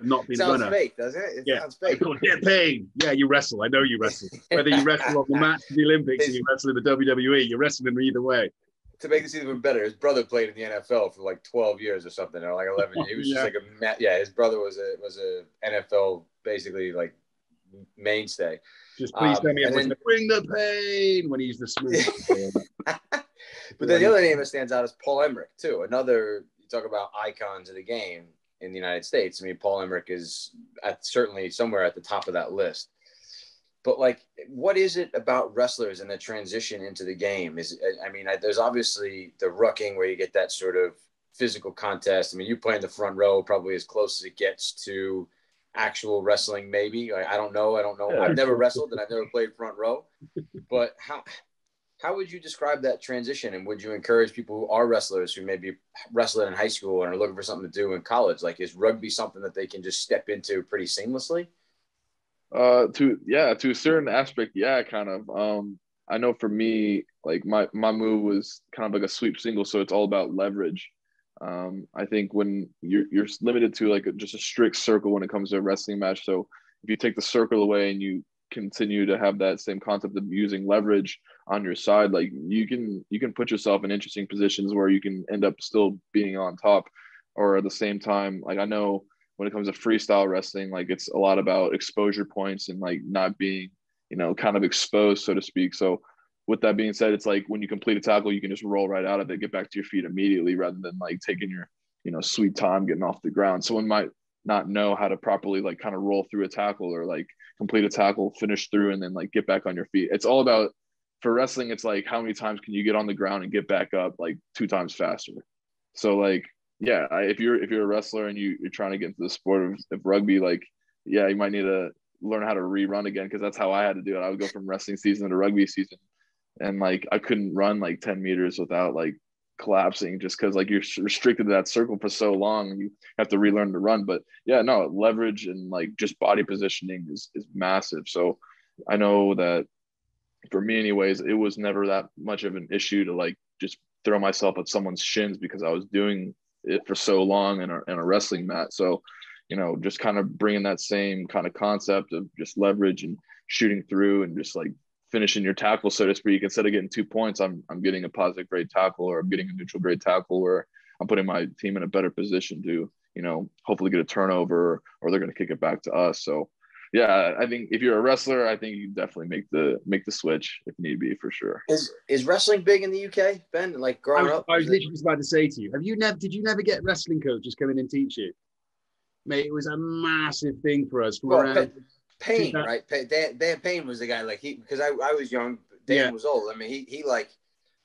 Not be sounds fake, doesn't it? It yeah. sounds fake. Dan Payne. Yeah, you wrestle. I know you wrestle. Whether you wrestle on the mat to the Olympics and you wrestle in the W W E, you're wrestling either way. To make this even better, his brother played in the N F L for like twelve years or something, or like eleven. He was just yeah. like a ma- yeah. His brother was a was a N F L basically like mainstay. Just please tell um, me, then, bring the pain when he's the smooth. But then the other name that stands out is Paul Emmerich too. Another you talk about icons of the game in the United States. I mean, Paul Emmerich is at, certainly somewhere at the top of that list. But like, what is it about wrestlers and the transition into the game? Is I mean, I, there's obviously the rucking where you get that sort of physical contest. I mean, you play in the front row probably as close as it gets to actual wrestling, maybe. I, I don't know. I don't know. I've never wrestled and I've never played front row. But how how would you describe that transition? And would you encourage people who are wrestlers who maybe wrestled in high school and are looking for something to do in college? Like, is rugby something that they can just step into pretty seamlessly? Uh, to, yeah, to a certain aspect, yeah, kind of. Um, I know for me, like my, my move was kind of like a sweep single. So it's all about leverage. Um, I think when you're, you're limited to like a, just a strict circle when it comes to a wrestling match. So if you take the circle away and you continue to have that same concept of using leverage on your side, like you can you can put yourself in interesting positions where you can end up still being on top, or at the same time, like I know when it comes to freestyle wrestling, like it's a lot about exposure points and like not being, you know, kind of exposed, so to speak. So with that being said, it's like when you complete a tackle, you can just roll right out of it, get back to your feet immediately, rather than like taking your, you know, sweet time getting off the ground. Someone might not know how to properly like kind of roll through a tackle, or like complete a tackle, finish through, and then like get back on your feet. It's all about, for wrestling, it's like how many times can you get on the ground and get back up like two times faster. So like, yeah, I, if you're if you're a wrestler and you, you're trying to get into the sport of, of rugby, like, yeah, you might need to learn how to rerun again, because that's how I had to do it. I would go from wrestling season to rugby season, and like I couldn't run like ten meters without like collapsing, just because like you're restricted to that circle for so long, and you have to relearn to run. But yeah, no, leverage and like just body positioning is is massive. So I know that for me anyways, it was never that much of an issue to like just throw myself at someone's shins, because I was doing it for so long in a, in a wrestling mat. So, you know, just kind of bringing that same kind of concept of just leverage and shooting through and just like finishing your tackle, so to speak. Instead of getting two points, I'm I'm getting a positive grade tackle, or I'm getting a neutral grade tackle, or I'm putting my team in a better position to, you know, hopefully get a turnover, or they're going to kick it back to us. So, yeah, I think if you're a wrestler, I think you can definitely make the make the switch if need be, for sure. Is is wrestling big in the U K, Ben? Like growing I was, up, I was literally just about to say to you, have you never did you never get wrestling coaches come in and teach you? Mate, it was a massive thing for us. Well, around, Payne, that, right? Dan, Dan Payne was the guy, like he, because I, I was young, Dan yeah. was old. I mean, he, he like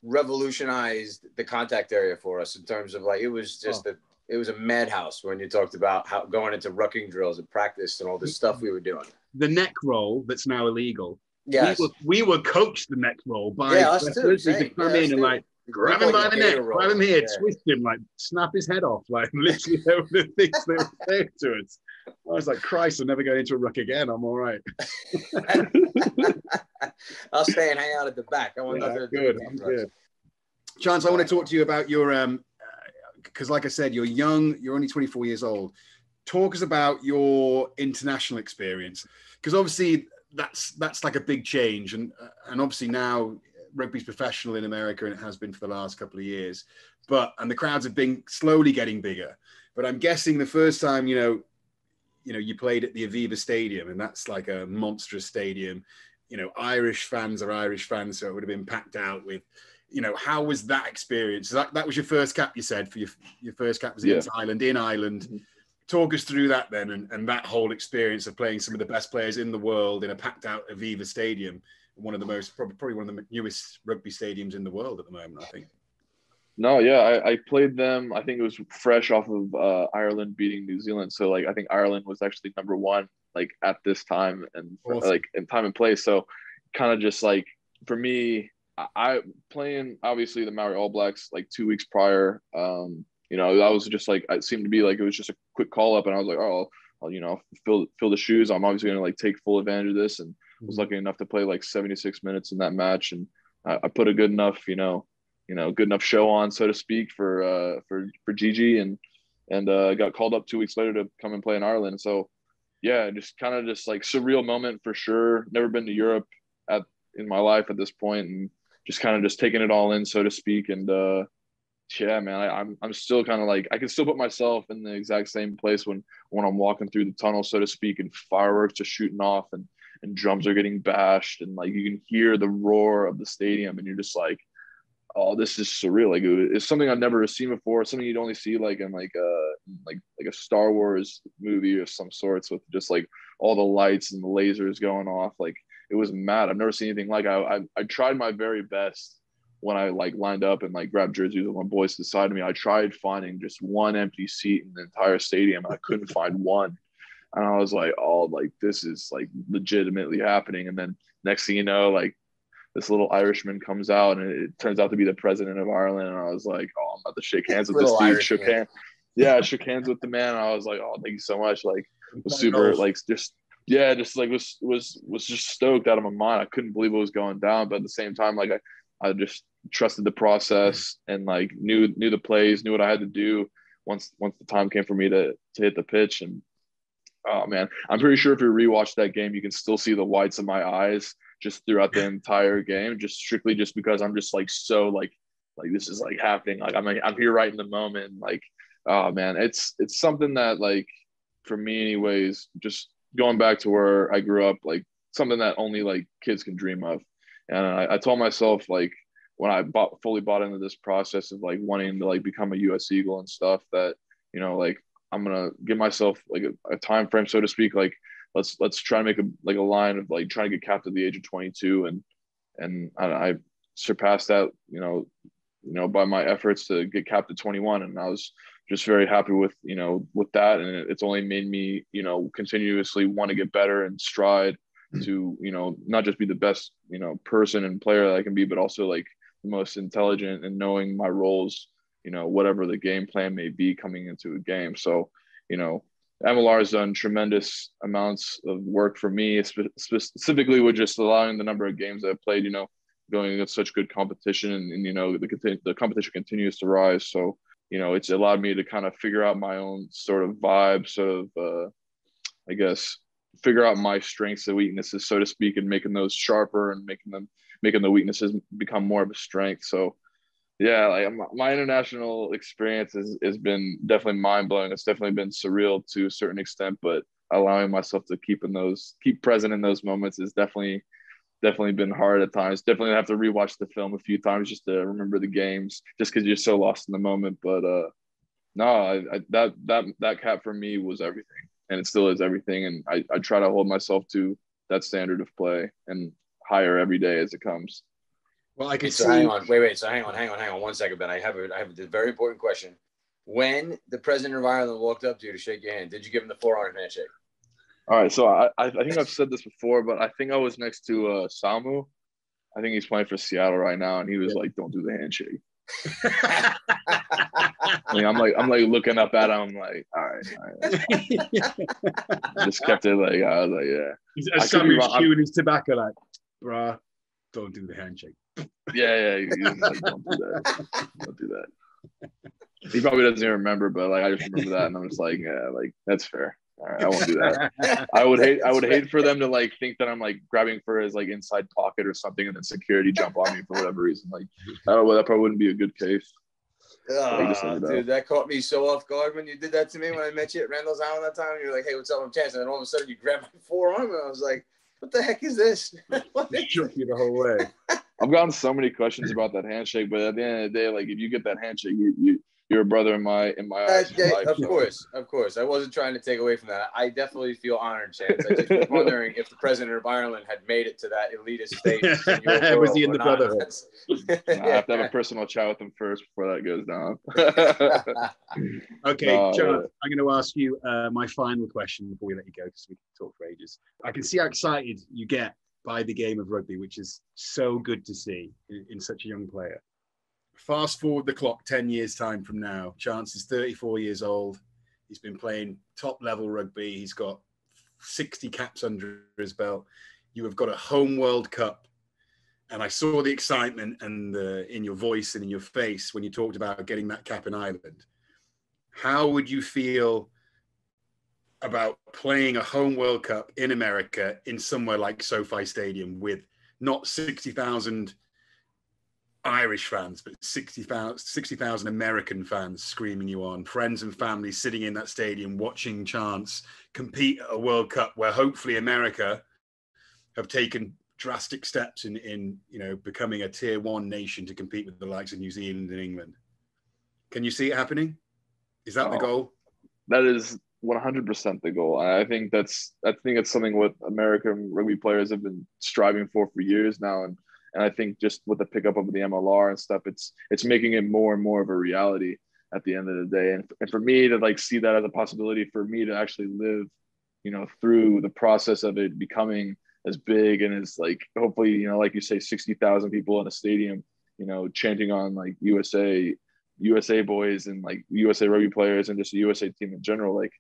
revolutionized the contact area for us in terms of like, it was just oh. a, it was a madhouse when you talked about how going into rucking drills and practice and all this stuff we were doing. The neck roll that's now illegal. Yes. We were, we were coached the neck roll by yeah, us too, to come yeah, in and too. Like, grab him by the neck, grab him here, yeah. twist him, like snap his head off, like literally they were the things they were saying to us. I was like, Christ, I'm never going into a ruck again. I'm all right. I'll stay and hang out at the back. I want yeah, nothing to good. do. I'm good. Chance, I want to talk to you about your um, because like I said, you're young. You're only twenty-four years old. Talk us about your international experience, because obviously that's that's like a big change, and uh, and obviously now rugby's professional in America, and it has been for the last couple of years, but and the crowds have been slowly getting bigger. But I'm guessing the first time, you know, you know, you played at the Aviva Stadium, and that's like a monstrous stadium. You know, Irish fans are Irish fans, so it would have been packed out with, you know, how was that experience? That that was your first cap, you said, for your your first cap was yeah. against Ireland in Ireland. Mm-hmm. Talk us through that then, and, and that whole experience of playing some of the best players in the world in a packed out Aviva Stadium. One of the most, probably one of the newest rugby stadiums in the world at the moment, I think. No, yeah, I, I played them. I think it was fresh off of uh, Ireland beating New Zealand. So, like, I think Ireland was actually number one, like, at this time and, awesome. like, in time and place. So, kind of just, like, for me, I, I playing, obviously, the Maori All Blacks, like, two weeks prior, um, you know, I was just, like, it seemed to be, like, it was just a quick call-up. And I was like, oh, I'll, you know, fill, fill the shoes. I'm obviously going to, like, take full advantage of this. And was lucky enough to play like seventy-six minutes in that match, and I, I put a good enough, you know, you know, good enough show on, so to speak, for uh, for for Gigi, and and uh, got called up two weeks later to come and play in Ireland. So, yeah, just kind of just like surreal moment for sure. Never been to Europe at in my life at this point, and just kind of just taking it all in, so to speak. And uh, yeah, man, I, I'm I'm still kind of like I can still put myself in the exact same place when when I'm walking through the tunnel, so to speak, and fireworks are shooting off, and and drums are getting bashed, and like you can hear the roar of the stadium, and you're just like, oh, this is surreal. Like it, it's something I've never seen before, something you'd only see like in like a like like a Star Wars movie of some sorts, with just like all the lights and the lasers going off. Like it was mad. I've never seen anything like it. I, I I tried my very best when I like lined up and like grabbed jerseys with my boys to the side of me. I tried finding just one empty seat in the entire stadium, and I couldn't find one. And I was like, oh, like, this is, like, legitimately happening. And then next thing you know, like, this little Irishman comes out, and it, it turns out to be the president of Ireland. And I was like, oh, I'm about to shake hands with this dude. Irish shook hands. Yeah, I shook hands with the man. And I was like, oh, thank you so much. Like, was super, like, just, yeah, just, like, was was was just stoked out of my mind. I couldn't believe what was going down. But at the same time, like, I, I just trusted the process and, like, knew knew the plays, knew what I had to do once once the time came for me to to hit the pitch. And oh man, I'm pretty sure if you rewatch that game, you can still see the whites of my eyes just throughout the entire game, just strictly just because I'm just like, so like, like this is like happening. Like I'm like, I'm here right in the moment. Like, oh man, it's, it's something that like, for me anyways, just going back to where I grew up, like something that only like kids can dream of. And I, I told myself, like, when I bought, fully bought into this process of like wanting to like become a U S Eagle and stuff, that, you know, like I'm going to give myself like a, a time frame, so to speak. Like, let's, let's try to make a, like a line of like trying to get capped at the age of twenty-two. And, and I, I surpassed that, you know, you know, by my efforts to get capped at twenty-one. And I was just very happy with, you know, with that. And it, it's only made me, you know, continuously want to get better and stride mm-hmm. to, you know, not just be the best, you know, person and player that I can be, but also like the most intelligent and knowing my roles, you know, whatever the game plan may be coming into a game. So, you know, M L R has done tremendous amounts of work for me, spe- specifically with just allowing the number of games that I've played, you know, going against such good competition, and, and you know, the, the competition continues to rise. So, you know, it's allowed me to kind of figure out my own sort of vibe, sort of, uh, I guess, figure out my strengths and weaknesses, so to speak, and making those sharper and making them, making the weaknesses become more of a strength. So, yeah, like my, my international experience has, has been definitely mind blowing. It's definitely been surreal to a certain extent, but allowing myself to keep in those, keep present in those moments is definitely, definitely been hard at times. Definitely have to rewatch the film a few times just to remember the games, just because you're so lost in the moment. But uh, no, I, I, that that that cap for me was everything, and it still is everything. And I, I try to hold myself to that standard of play and higher every day as it comes. Well, I can so see. Hang on, wait, wait. So hang on, hang on, hang on. One second, Ben. I have a, I have a very important question. When the president of Ireland walked up to you to shake your hand, did you give him the forearm handshake? All right, so I, I think I've said this before, but I think I was next to uh, Samu. I think he's playing for Seattle right now, and he was yeah. like, "Don't do the handshake." I mean, I'm like, I'm like looking up at him, I'm like, "All right." All right. Just kept it like I was like, "Yeah." He's, uh, Samu's chewing his tobacco, like, "Bruh, don't do the handshake." Yeah, yeah, he was like, "Don't do that. Don't do that." He probably doesn't even remember, but like I just remember that, and I'm just like, "Yeah, like that's fair." All right, I won't do that. I would hate. I would hate for them to like think that I'm like grabbing for his like inside pocket or something, and then security jump on me for whatever reason. Like, I don't know, that probably wouldn't be a good case. Oh, so dude, that caught me so off guard when you did that to me when I met you at Randall's Island that time. And you're like, "Hey, what's up? I'm Chance," and then all of a sudden you grabbed my forearm, and I was like, "What the heck is this?" It shook you the whole way. I've gotten so many questions about that handshake, but at the end of the day, like if you get that handshake, you you. You're a brother in my in my eyes. Uh, yeah, life, of so. course, of course. I wasn't trying to take away from that. I definitely feel honored, Chance. I just was wondering if the president of Ireland had made it to that elitist stage. Was he in the brotherhood? Nah, I have to have a personal chat with him first before that goes down. Okay, uh, John, I'm going to ask you uh, my final question before we let you go, because we can talk for ages. I can see how excited you get by the game of rugby, which is so good to see in, in such a young player. Fast forward the clock ten years time from now. Chance is thirty-four years old. He's been playing top level rugby. He's got sixty caps under his belt. You have got a home World Cup. And I saw the excitement and the, in your voice and in your face when you talked about getting that cap in Ireland. How would you feel about playing a home World Cup in America in somewhere like SoFi Stadium with not sixty thousand Irish fans, but sixty thousand American fans screaming you on, friends and family sitting in that stadium watching Chance compete at a World Cup where hopefully America have taken drastic steps in, in you know, becoming a tier one nation to compete with the likes of New Zealand and England? Can you see it happening? Is that oh, the goal? That is one hundred percent the goal. I think that's I think it's something what American rugby players have been striving for for years now, and And I think just with the pickup of the M L R and stuff, it's it's making it more and more of a reality at the end of the day. And, and for me to like see that as a possibility, for me to actually live, you know, through the process of it becoming as big and as like, hopefully, you know, like you say, sixty thousand people in a stadium, you know, chanting on like U S A, U S A boys and like U S A rugby players and just the U S A team in general. Like,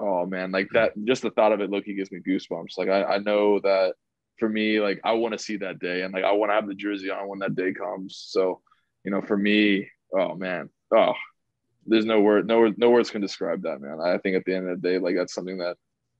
oh man, like that, just the thought of it, Loki, gives me goosebumps. Like I, I know that, for me, like I want to see that day, and like I want to have the jersey on when that day comes. So, you know, for me, oh man, oh, there's no word, no, no words can describe that, man. I think at the end of the day, like that's something that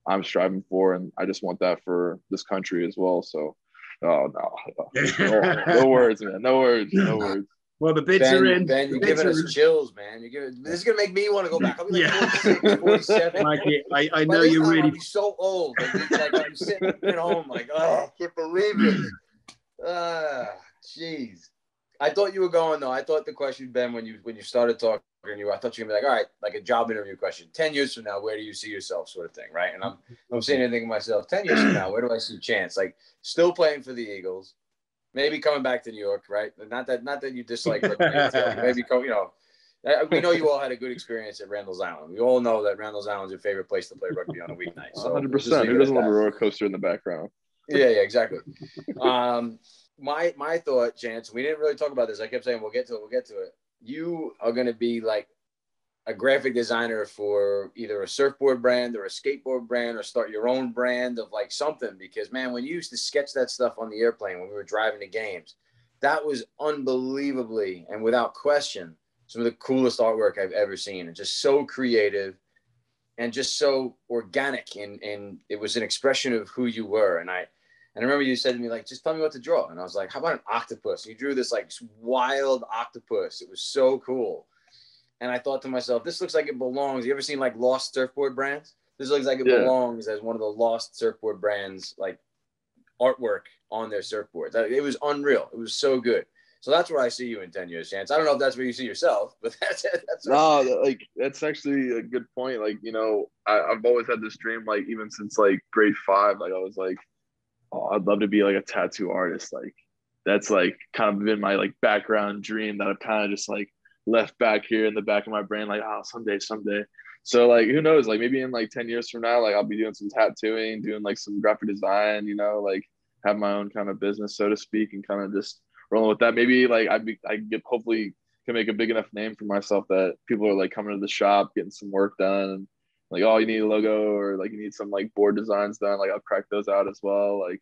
I'm striving for, and I just want that for this country as well. So, oh no, no, no words, man, no words, no words. Well, the bits Ben, are in. Ben, you're giving us chills, man. You're giving. This is gonna make me want to go back. I'll be like forty-six, forty-seven. Mikey, I, I know you're ready. I'll be so old. Like, like I'm sitting at home, like, oh, I can't believe it. Ah, jeez. I thought you were going though. I thought the question, Ben, when you when you started talking, you were, I thought you were gonna be like, all right, like a job interview question. Ten years from now, where do you see yourself, sort of thing, right? And I'm I'm sitting there thinking to myself, ten years from now, where do I see Chance? Like, still playing for the Eagles. Maybe coming back to New York, right? Not that, not that you dislike. Like, maybe you know, we know you all had a good experience at Randall's Island. We all know that Randall's Island is your favorite place to play rugby on a weeknight. So one hundred percent. Who doesn't love a roller coaster in the background? Yeah, yeah, exactly. Um, my my thought, Chance. We didn't really talk about this. I kept saying we'll get to it. We'll get to it. You are going to be like a graphic designer for either a surfboard brand or a skateboard brand, or start your own brand of like something, because man, when you used to sketch that stuff on the airplane, when we were driving to games, that was unbelievably and without question, some of the coolest artwork I've ever seen, and just so creative and just so organic. And, and it was an expression of who you were. And I, and I remember you said to me, like, just tell me what to draw. And I was like, how about an octopus? And you drew this like wild octopus. It was so cool. And I thought to myself, this looks like it belongs. You ever seen like lost surfboard brands? This looks like it yeah. belongs as one of the lost surfboard brands, like artwork on their surfboards. It was unreal. It was so good. So that's where I see you in ten years, Chance. I don't know if that's where you see yourself, but that's it. That's no, like, that's actually a good point. Like, you know, I, I've always had this dream, like even since like grade five, like I was like, oh, I'd love to be like a tattoo artist. Like that's like kind of been my like background dream that I've kind of just like left back here in the back of my brain, like, oh, someday, someday. So like, who knows, like maybe in like ten years from now, like I'll be doing some tattooing, doing like some graphic design, you know, like have my own kind of business, so to speak, and kind of just rolling with that. Maybe like I'd be, I get, hopefully can make a big enough name for myself that people are like coming to the shop, getting some work done, like, oh, you need a logo, or like you need some like board designs done, like I'll crack those out as well. Like,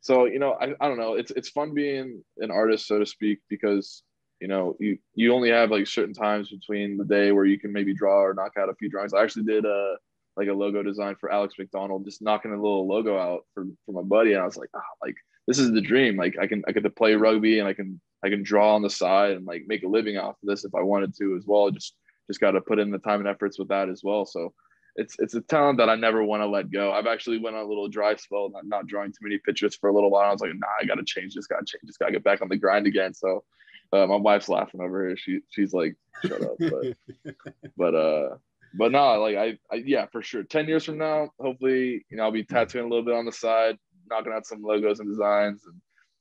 so, you know, I, I don't know, it's it's fun being an artist, so to speak, because you know, you, you only have like certain times between the day where you can maybe draw or knock out a few drawings. I actually did a, like a logo design for Alex McDonald, just knocking a little logo out for, for my buddy. And I was like, ah, like, this is the dream. Like I can, I get to play rugby and I can, I can draw on the side and like make a living off of this if I wanted to as well. Just, just got to put in the time and efforts with that as well. So it's, it's a talent that I never want to let go. I've actually went on a little dry spell, not, not drawing too many pictures for a little while. I was like, nah, I got to change this, got to change this, got to get back on the grind again. So, Uh, my wife's laughing over here. She she's like, shut up. But but uh, but no, like I, I yeah, for sure. Ten years from now, hopefully, you know, I'll be tattooing a little bit on the side, knocking out some logos and designs, and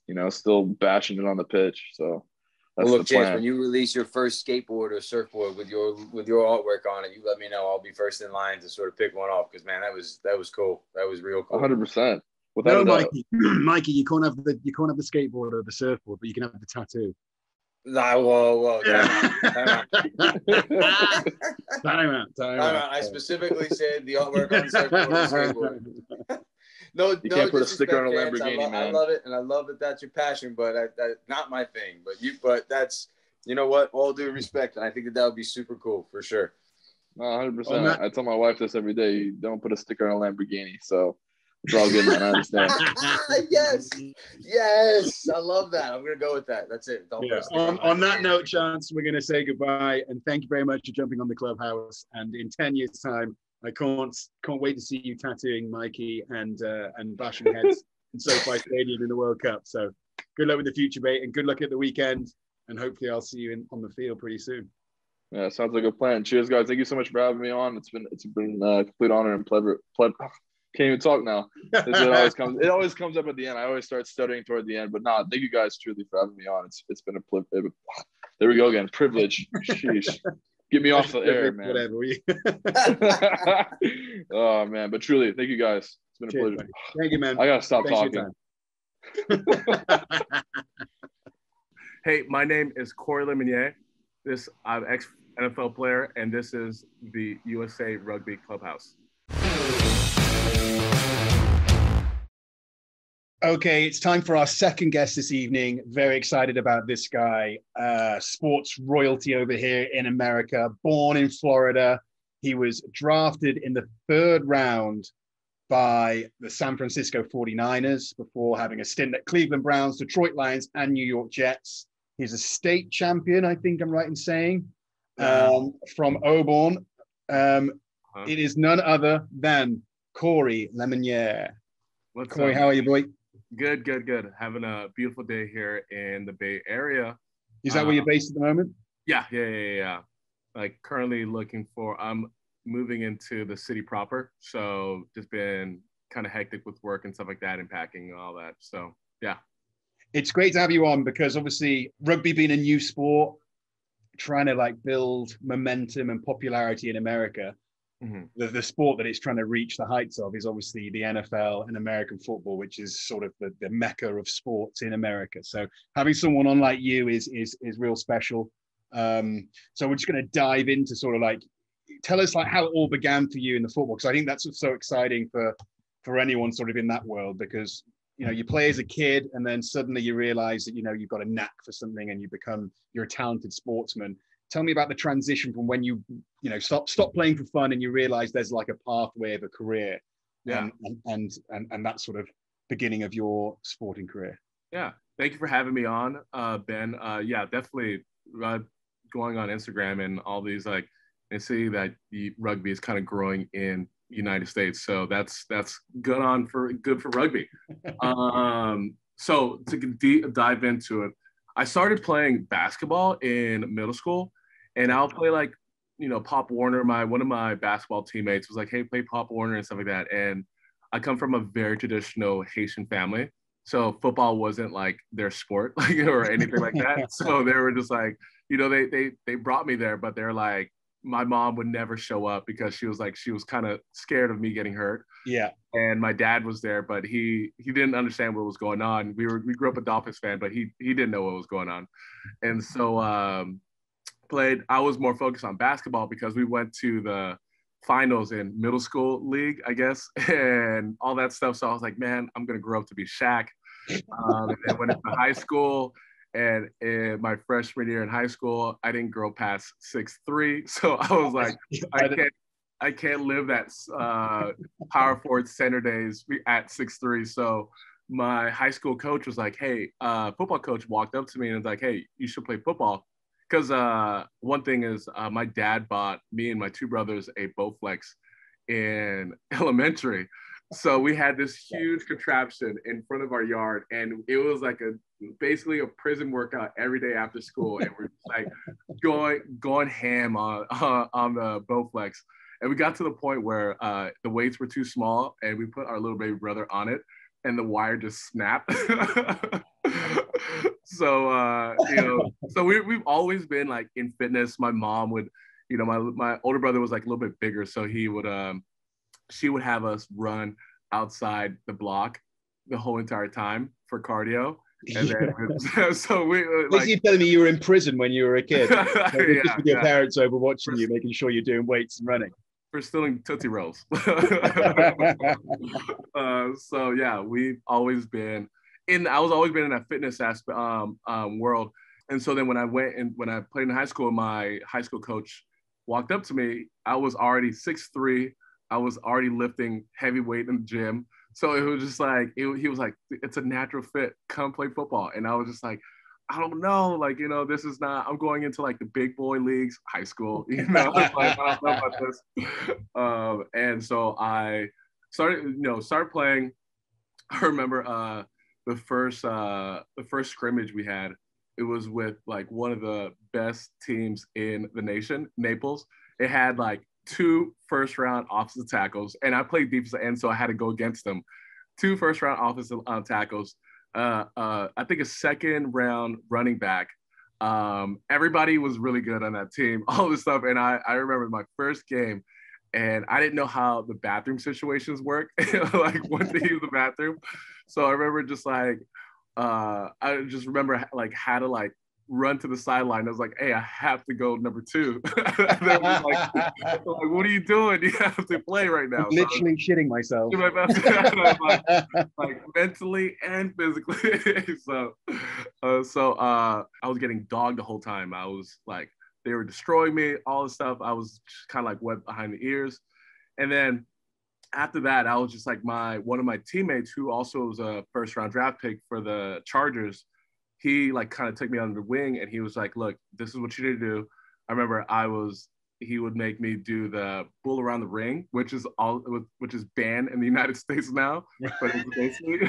you know, still bashing it on the pitch. So that's well, look, the plan. Chance, when you release your first skateboard or surfboard with your with your artwork on it, you let me know. I'll be first in line to sort of pick one off, because man, that was that was cool. That was real cool. one hundred percent. No, Mikey, Mikey, you can't have the you can't have the skateboard or the surfboard, but you can have the tattoo. Nah, whoa, whoa, time out, time out. Time out, time out. I specifically said the artwork on surfboard and skateboard. No, you no, can't put a sticker on a Lamborghini, I love, man. I love it, and I love that that's your passion, but I, that, not my thing. But you, but that's, you know what, all due respect, and I think that that would be super cool for sure. No, one hundred percent. Oh, not- I tell my wife this every day, don't put a sticker on a Lamborghini, so. It's all good, man. I understand. Yes. Yes. I love that. I'm going to go with that. That's it. Don't yeah. on, on that note, Chance, we're going to say goodbye. And thank you very much for jumping on the Clubhouse. And in ten years' time, I can't can't wait to see you tattooing Mikey and uh, and bashing heads in SoFi Stadium in the World Cup. So good luck with the future, mate. And good luck at the weekend. And hopefully I'll see you in, on the field pretty soon. Yeah, sounds like a plan. Cheers, guys. Thank you so much for having me on. It's been it's been a uh, complete honor and pleasure. Ple- Can't even talk now. It always comes. It always comes up at the end. I always start stuttering toward the end. But nah, thank you guys truly for having me on. It's it's been a pl- it, there we go again. Privilege. Sheesh. Get me off the air, man. Whatever. Oh man, but truly, thank you guys. It's been a Cheers, pleasure. Buddy. Thank you, man. I gotta stop Thanks talking. Hey, my name is Corey Lemonier. This I'm ex N F L player, and this is the U S A Rugby Clubhouse. Okay, it's time for our second guest this evening. Very excited about this guy. Uh, sports royalty over here in America, born in Florida. He was drafted in the third round by the San Francisco forty-niners before having a stint at Cleveland Browns, Detroit Lions, and New York Jets. He's a state champion, I think I'm right in saying, um, from Auburn. Um, huh. It is none other than Corey Lemonier. What's Corey, up? How are you, boy? Good, good, good. Having a beautiful day here in the Bay Area. Is that um, where you're based at the moment? Yeah, yeah, yeah, yeah. Like currently looking for, I'm moving into the city proper. So just been kind of hectic with work and stuff like that and packing and all that. So, yeah. It's great to have you on because obviously rugby being a new sport, trying to like build momentum and popularity in America, mm-hmm. the, the sport that it's trying to reach the heights of is obviously the N F L and American football, which is sort of the, the mecca of sports in America. So having someone on like you is is is real special. Um, so we're just going to dive into sort of like, tell us like how it all began for you in the football, because I think that's what's so exciting for for anyone sort of in that world, because you know, you play as a kid and then suddenly you realize that, you know, you've got a knack for something and you become, you're a talented sportsman. Tell me about the transition from when you, you know, stop, stop playing for fun and you realize there's like a pathway of a career. Yeah. Um, and, and, and, and that sort of beginning of your sporting career. Yeah. Thank you for having me on, uh, Ben. Uh, yeah, definitely uh, going on Instagram and all these, like, and see that the rugby is kind of growing in United States, so that's that's good on for good for rugby. Um, so to d- dive into it, I started playing basketball in middle school, and I'll play like you know Pop Warner. My one of my basketball teammates was like, "Hey, play Pop Warner" and stuff like that. And I come from a very traditional Haitian family, so football wasn't like their sport like, or anything like that. So they were just like, you know, they they they brought me there, but they're like. My mom would never show up because she was like, she was kind of scared of me getting hurt. Yeah. And my dad was there, but he, he didn't understand what was going on. We were, we grew up a Dolphins fan, but he, he didn't know what was going on. And so um, played, I was more focused on basketball because we went to the finals in middle school league, I guess, and all that stuff. So I was like, man, I'm going to grow up to be Shaq. Um, and then went into high school. And in my freshman year in high school, I didn't grow past six three. So I was like, I can't, I can't live that uh, power forward center days at six three. So my high school coach was like, hey, uh, football coach walked up to me and was like, hey, you should play football. Because uh, one thing is uh, my dad bought me and my two brothers a Bowflex in elementary. So we had this huge contraption in front of our yard, and it was like a basically a prison workout every day after school, and we're just like going going ham on uh, on the Bowflex. And we got to the point where uh, the weights were too small, and we put our little baby brother on it, and the wire just snapped. so uh, you know, so we we've always been like in fitness. My mom would, you know, my my older brother was like a little bit bigger, so he would um. She would have us run outside the block the whole entire time for cardio. And then, so we like, you're telling me you were in prison when you were a kid. So yeah, just with your yeah. parents over watching for, you, making sure you're doing weights and running. For stealing Tootsie Rolls. uh, so yeah, we've always been in, I was always been in that fitness aspect um, um, world. And so then when I went and when I played in high school, my high school coach walked up to me. I was already six three. I was already lifting heavy weight in the gym. So it was just like, it, he was like, it's a natural fit. Come play football. And I was just like, I don't know. Like, you know, this is not, I'm going into like the big boy leagues, high school, you know, like, I don't know about this. Um, and so I started, you know, started playing. I remember uh, the first, uh, the first scrimmage we had, it was with like one of the best teams in the nation, Naples. It had like, two first round offensive tackles, and I played defensive end, so I had to go against them. Two first round offensive uh, tackles, uh, uh, I think a second round running back. Um, everybody was really good on that team, all this stuff. And I, I remember my first game, and I didn't know how the bathroom situations work, like when to use the bathroom. So I remember just like, uh, I just remember like how to like run to the sideline. I was like, hey, I have to go number two. They were like, like, what are you doing? You have to play right now. I'm literally so, shitting myself. like, like mentally and physically. so uh, so uh, I was getting dogged the whole time. I was like, they were destroying me, all this stuff. I was kind of like wet behind the ears. And then after that, I was just like my, one of my teammates who also was a first round draft pick for the Chargers. He like kind of took me under the wing and he was like, look, this is what you need to do. I remember I was, he would make me do the bull around the ring, which is all, which is banned in the United States now. But basically,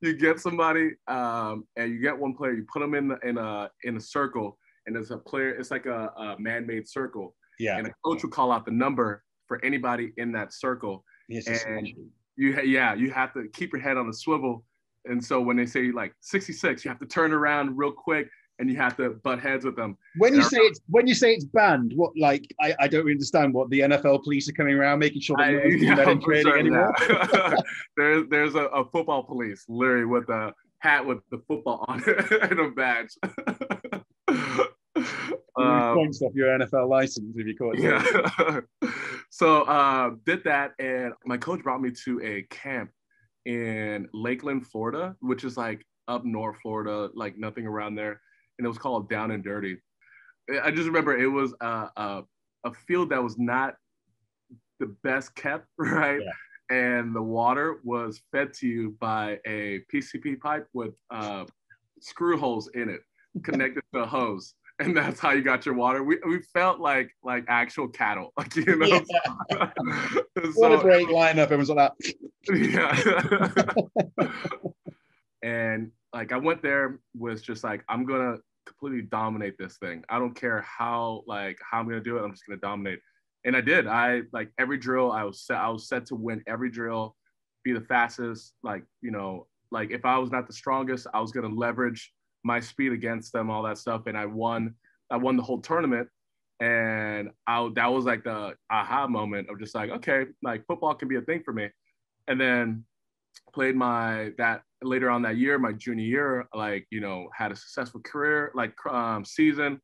you get somebody um, and you get one player, you put them in the, in a in a circle, and there's a player. It's like a, a man-made circle. Yeah. And a coach will call out the number for anybody in that circle. Yes. And you, yeah, you have to keep your head on the swivel. And so when they say like sixty-six, you have to turn around real quick. And you have to butt heads with them. When you say it's when you say it's banned, what like I, I don't really understand what the N F L police are coming around making sure that you don't do that in training anymore. there's there's a, a football police, literally, with a hat with the football on it and a badge. um, points off your N F L license if you caught it. Yeah. So uh, did that, and my coach brought me to a camp in Lakeland, Florida, which is like up north Florida, like nothing around there. And it was called Down and Dirty. I just remember it was a, a, a field that was not the best kept, right? Yeah. And the water was fed to you by a P C P pipe with uh, screw holes in it connected to a hose. And that's how you got your water. We we felt like like actual cattle. Like, you know? Yeah. So, what a great lineup. It was like that. Yeah. And like I went there was just like, I'm gonna completely dominate this thing. I don't care how like how I'm gonna do it. I'm just gonna dominate. And I did. I like every drill. I was set. I was set to win every drill, be the fastest. Like you know, like if I was not the strongest, I was gonna leverage my speed against them, all that stuff. And I won. I won the whole tournament. And I that was like the aha moment of just like, okay, like football can be a thing for me. And then played my that. Later on that year, my junior year, like, you know, had a successful career, like um, season,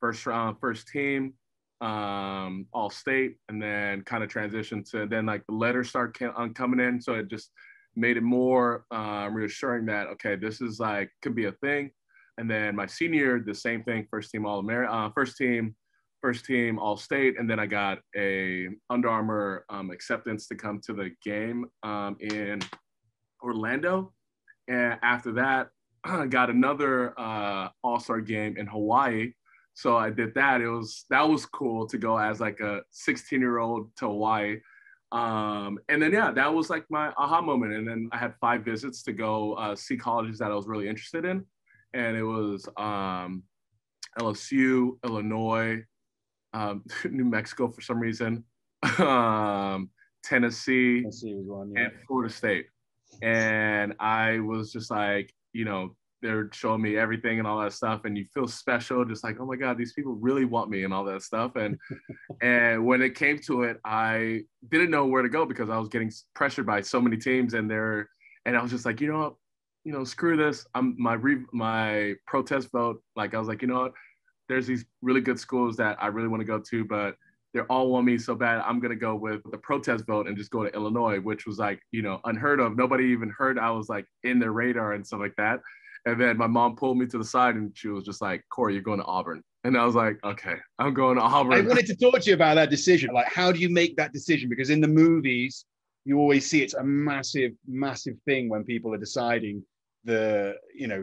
first round, uh, first team, um, all state, and then kind of transitioned to then like the letters start on coming in. So it just made it more uh, reassuring that, okay, this is like, could be a thing. And then my senior year, the same thing, first team all American, uh, first team, first team all state. And then I got a Under Armour um, acceptance to come to the game um, in Orlando. And after that, I got another uh, all-star game in Hawaii. So I did that. It was, that was cool to go as like a sixteen-year-old to Hawaii. Um, and then, yeah, that was like my aha moment. And then I had five visits to go uh, see colleges that I was really interested in. And it was um, L S U, Illinois, um, New Mexico for some reason, um, Tennessee, Tennessee was one, yeah. And Florida State. And I was just like, you know, they're showing me everything and all that stuff. And you feel special, just like, oh my God, these people really want me and all that stuff. And and when it came to it, I didn't know where to go because I was getting pressured by so many teams. And they're, and I was just like, you know what, you know, screw this. I'm my re, my protest vote. Like, I was like, you know what, there's these really good schools that I really want to go to, but they all want me so bad. I'm going to go with the protest vote and just go to Illinois, which was like, you know, unheard of. Nobody even heard I was like in their radar and stuff like that. And then my mom pulled me to the side and she was just like, Corey, you're going to Auburn. And I was like, okay, I'm going to Auburn. I wanted to talk to you about that decision. Like, how do you make that decision? Because in the movies, you always see it's a massive, massive thing when people are deciding the, you know,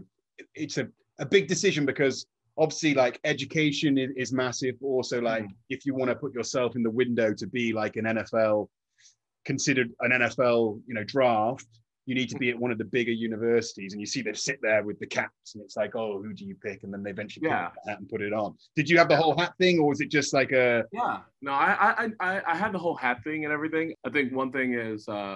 it's a, a big decision because obviously, like, education is, is massive. Also, like, mm. if you want to put yourself in the window to be like an N F L, considered an N F L, you know, draft, you need to be at one of the bigger universities. And you see them sit there with the caps, and it's like, oh, who do you pick? And then they eventually yeah. pick the hat and put it on. Did you have the whole hat thing, or was it just like a? Yeah, no, I, I, I, I had the whole hat thing and everything. I think one thing is, uh,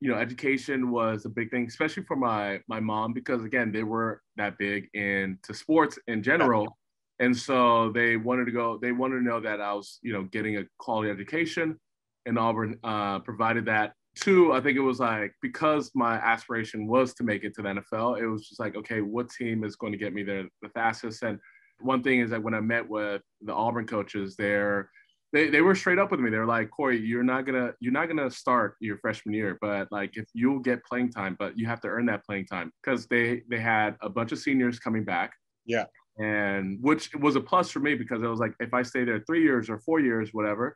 you know, education was a big thing, especially for my my mom, because again, they were that big into sports in general. And so they wanted to go, they wanted to know that I was, you know, getting a quality education, and Auburn uh, provided that. Two, I think it was like, because my aspiration was to make it to the N F L, it was just like, okay, what team is going to get me there the fastest? And one thing is that when I met with the Auburn coaches there, They, they were straight up with me. They were like, Corey, you're not gonna you're not gonna start your freshman year, but like if you'll get playing time, but you have to earn that playing time, because they they had a bunch of seniors coming back. Yeah, and which was a plus for me because it was like if I stay there three years or four years, whatever,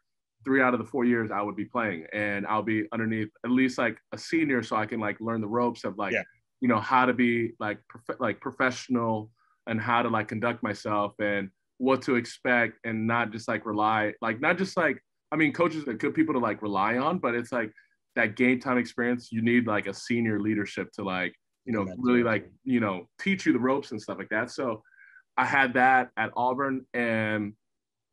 three out of the four years I would be playing, and I'll be underneath at least like a senior, so I can like learn the ropes of like, yeah. you know, how to be like, prof- like professional and how to like conduct myself and what to expect, and not just like rely, like not just like, I mean, coaches are good people to like rely on, but it's like that game time experience. You need like a senior leadership to like, you know, That's really amazing. Like, you know, teach you the ropes and stuff like that. So I had that at Auburn, and,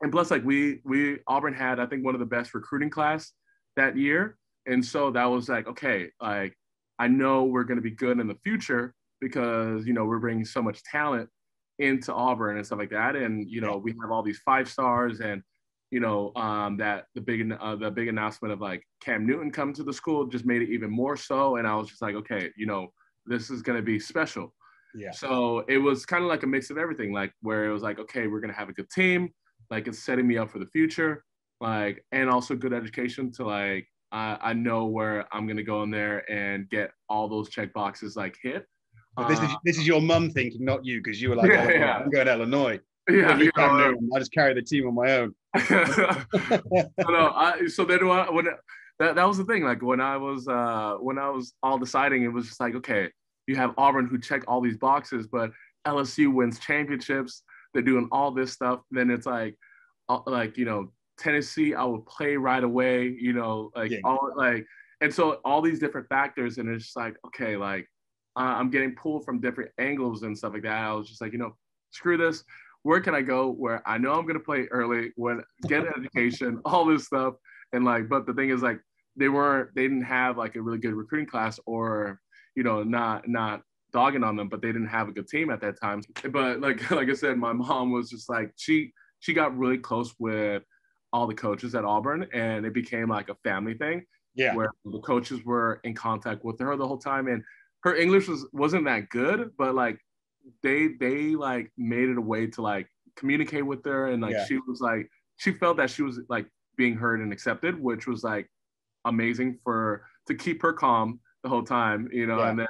and plus like we, we Auburn had, I think, one of the best recruiting class that year. And so that was like, okay, like, I know we're going to be good in the future because, you know, we're bringing so much talent into Auburn and stuff like that. And, you know, we have all these five stars, and, you know, um, that the big, uh, the big announcement of like Cam Newton coming to the school just made it even more so. And I was just like, okay, you know, this is going to be special. Yeah. So it was kind of like a mix of everything, like where it was like, okay, we're going to have a good team. Like, it's setting me up for the future, like, and also good education to like, I, I know where I'm going to go in there and get all those check boxes like hit. But this is, this is your mum thinking, not you, because you were like, yeah, oh, yeah. I'm going to Illinois. Yeah, you know, there, I just carry the team on my own. so, no, I, so then when that, that was the thing, like when I was uh, when I was all deciding, it was just like, okay, you have Auburn who check all these boxes, but L S U wins championships. They're doing all this stuff. Then it's like, like, you know, Tennessee, I would play right away, you know, like yeah. all like, and so all these different factors, and it's just like, okay, like uh, I'm getting pulled from different angles and stuff like that. I was just like, you know, screw this. Where can I go where I know I'm gonna play early, when get an education, all this stuff, and like, but the thing is like they weren't, they didn't have like a really good recruiting class, or you know, not not dogging on them, but they didn't have a good team at that time. But like like I said, my mom was just like she she got really close with all the coaches at Auburn, and it became like a family thing yeah. where the coaches were in contact with her the whole time. And her English was, wasn't that good, but like they, they like made it a way to like communicate with her. And like, yeah. she was like, she felt that she was like being heard and accepted, which was like amazing for, to keep her calm the whole time, you know, yeah. and then,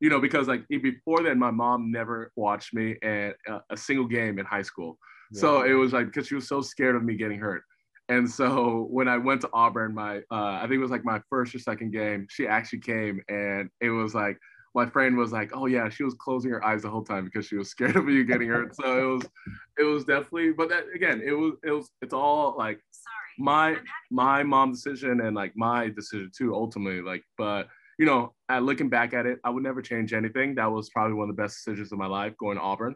you know, because like before then, my mom never watched me at a, a single game in high school. Yeah. So it was like, because she was so scared of me getting hurt. And so when I went to Auburn, my uh, I think it was like my first or second game, she actually came, and it was like, my friend was like, oh yeah, she was closing her eyes the whole time because she was scared of you getting hurt. So it was, it was definitely, but that, again, it was, it was, it's all like Sorry. my, my mom's decision, and like my decision too, ultimately, like, but you know, at looking back at it, I would never change anything. That was probably one of the best decisions of my life, going to Auburn.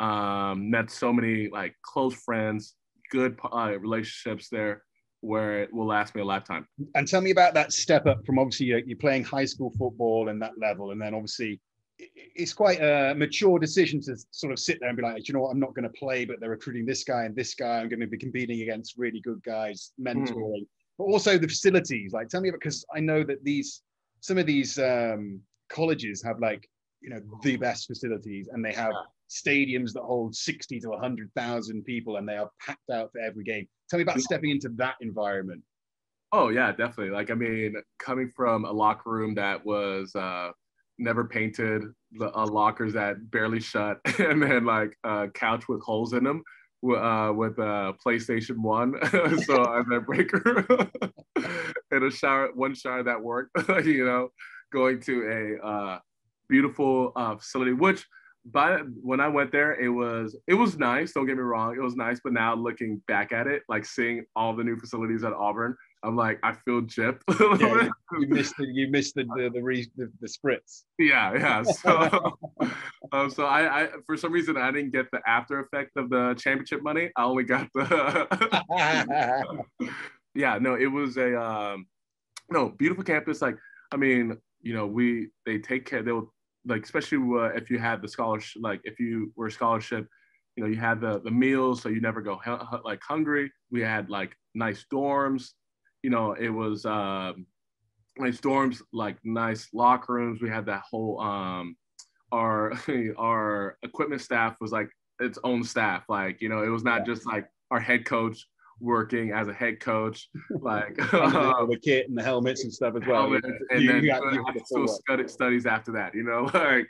Um, met so many like close friends, good uh, relationships there, where it will last me a lifetime. And tell me about that step up from obviously you're, you're playing high school football and that level, and then obviously it's quite a mature decision to sort of sit there and be like, you know what, I'm not going to play, but they're recruiting this guy and this guy. I'm going to be competing against really good guys, mentoring, mm. but also the facilities. Like, tell me about, because I know that these some of these um, colleges have like, you know, the best facilities, and they have stadiums that hold sixty to one hundred thousand people, and they are packed out for every game. Tell me about stepping into that environment. Oh yeah, definitely. Like, I mean, coming from a locker room that was uh, never painted, the, uh, lockers that barely shut, and then like a uh, couch with holes in them uh, with a PlayStation one, so I'm a breaker, and a shower, one shower that worked, you know, going to a uh, beautiful uh, facility, which, but when I went there, it was it was nice. Don't get me wrong, it was nice. But now looking back at it, like seeing all the new facilities at Auburn, I'm like, I feel gypped. Yeah, you missed the, you missed the the the, re, the, the spritz. Yeah, yeah. So, um, so I, I for some reason I didn't get the after effect of the championship money. I only got the. yeah, no, it was a um, no beautiful campus. Like, I mean, you know, we they take care. They will. Like, especially uh, if you had the scholarship, like if you were a scholarship, you know, you had the, the meals, so you never go hu- hu- like hungry. We had like nice dorms, you know, it was um, nice dorms, like nice locker rooms. We had that whole, um, our, our equipment staff was like its own staff. Like, you know, it was not just like our head coach working as a head coach, like uh, the kit and the helmets and stuff as well. You know? And you, then you got, you got still stud- studies after that, you know, like,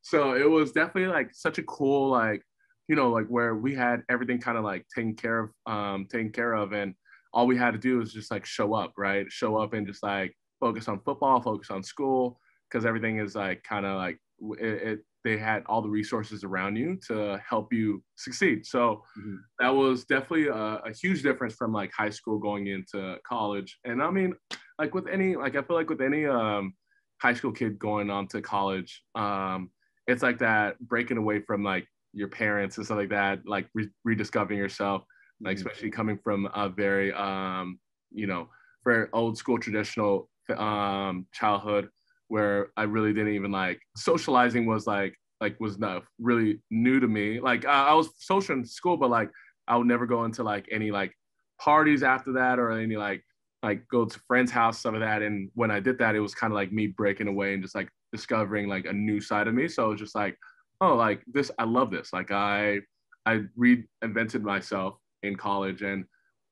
so it was definitely like such a cool, like, you know, like where we had everything kind of like taken care of, um, taken care of. And all we had to do was just like show up, right? Show up and just like focus on football, focus on school, because everything is like kind of like it, it. They had all the resources around you to help you succeed. So mm-hmm. that was definitely a, a huge difference from like high school going into college. And I mean, like with any, like I feel like with any um, high school kid going on to college, um, it's like that breaking away from like your parents and stuff like that, like re- rediscovering yourself. Like especially coming from a very, um, you know, very old school traditional um, childhood where I really didn't even like socializing was like, like was not really new to me. Like I, I was social in school, but like I would never go into like any like parties after that or any like, like go to friends' house, some of that. And when I did that, it was kind of like me breaking away and just like discovering like a new side of me. So it was just like, oh, like this, I love this. Like I, I reinvented myself in college, and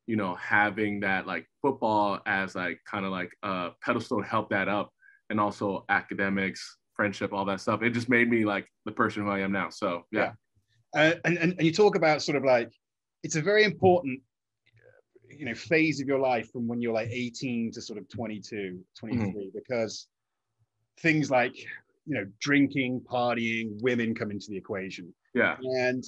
you know, having that like football as like kind of like a pedestal to help that up, and also academics, friendship, all that stuff, it just made me like the person who I am now. So yeah, yeah. Uh, and, and and you talk about sort of like it's a very important, you know, phase of your life from when you're like eighteen to sort of twenty-two, twenty-three, mm-hmm. because things like, you know, drinking, partying, women come into the equation. Yeah. And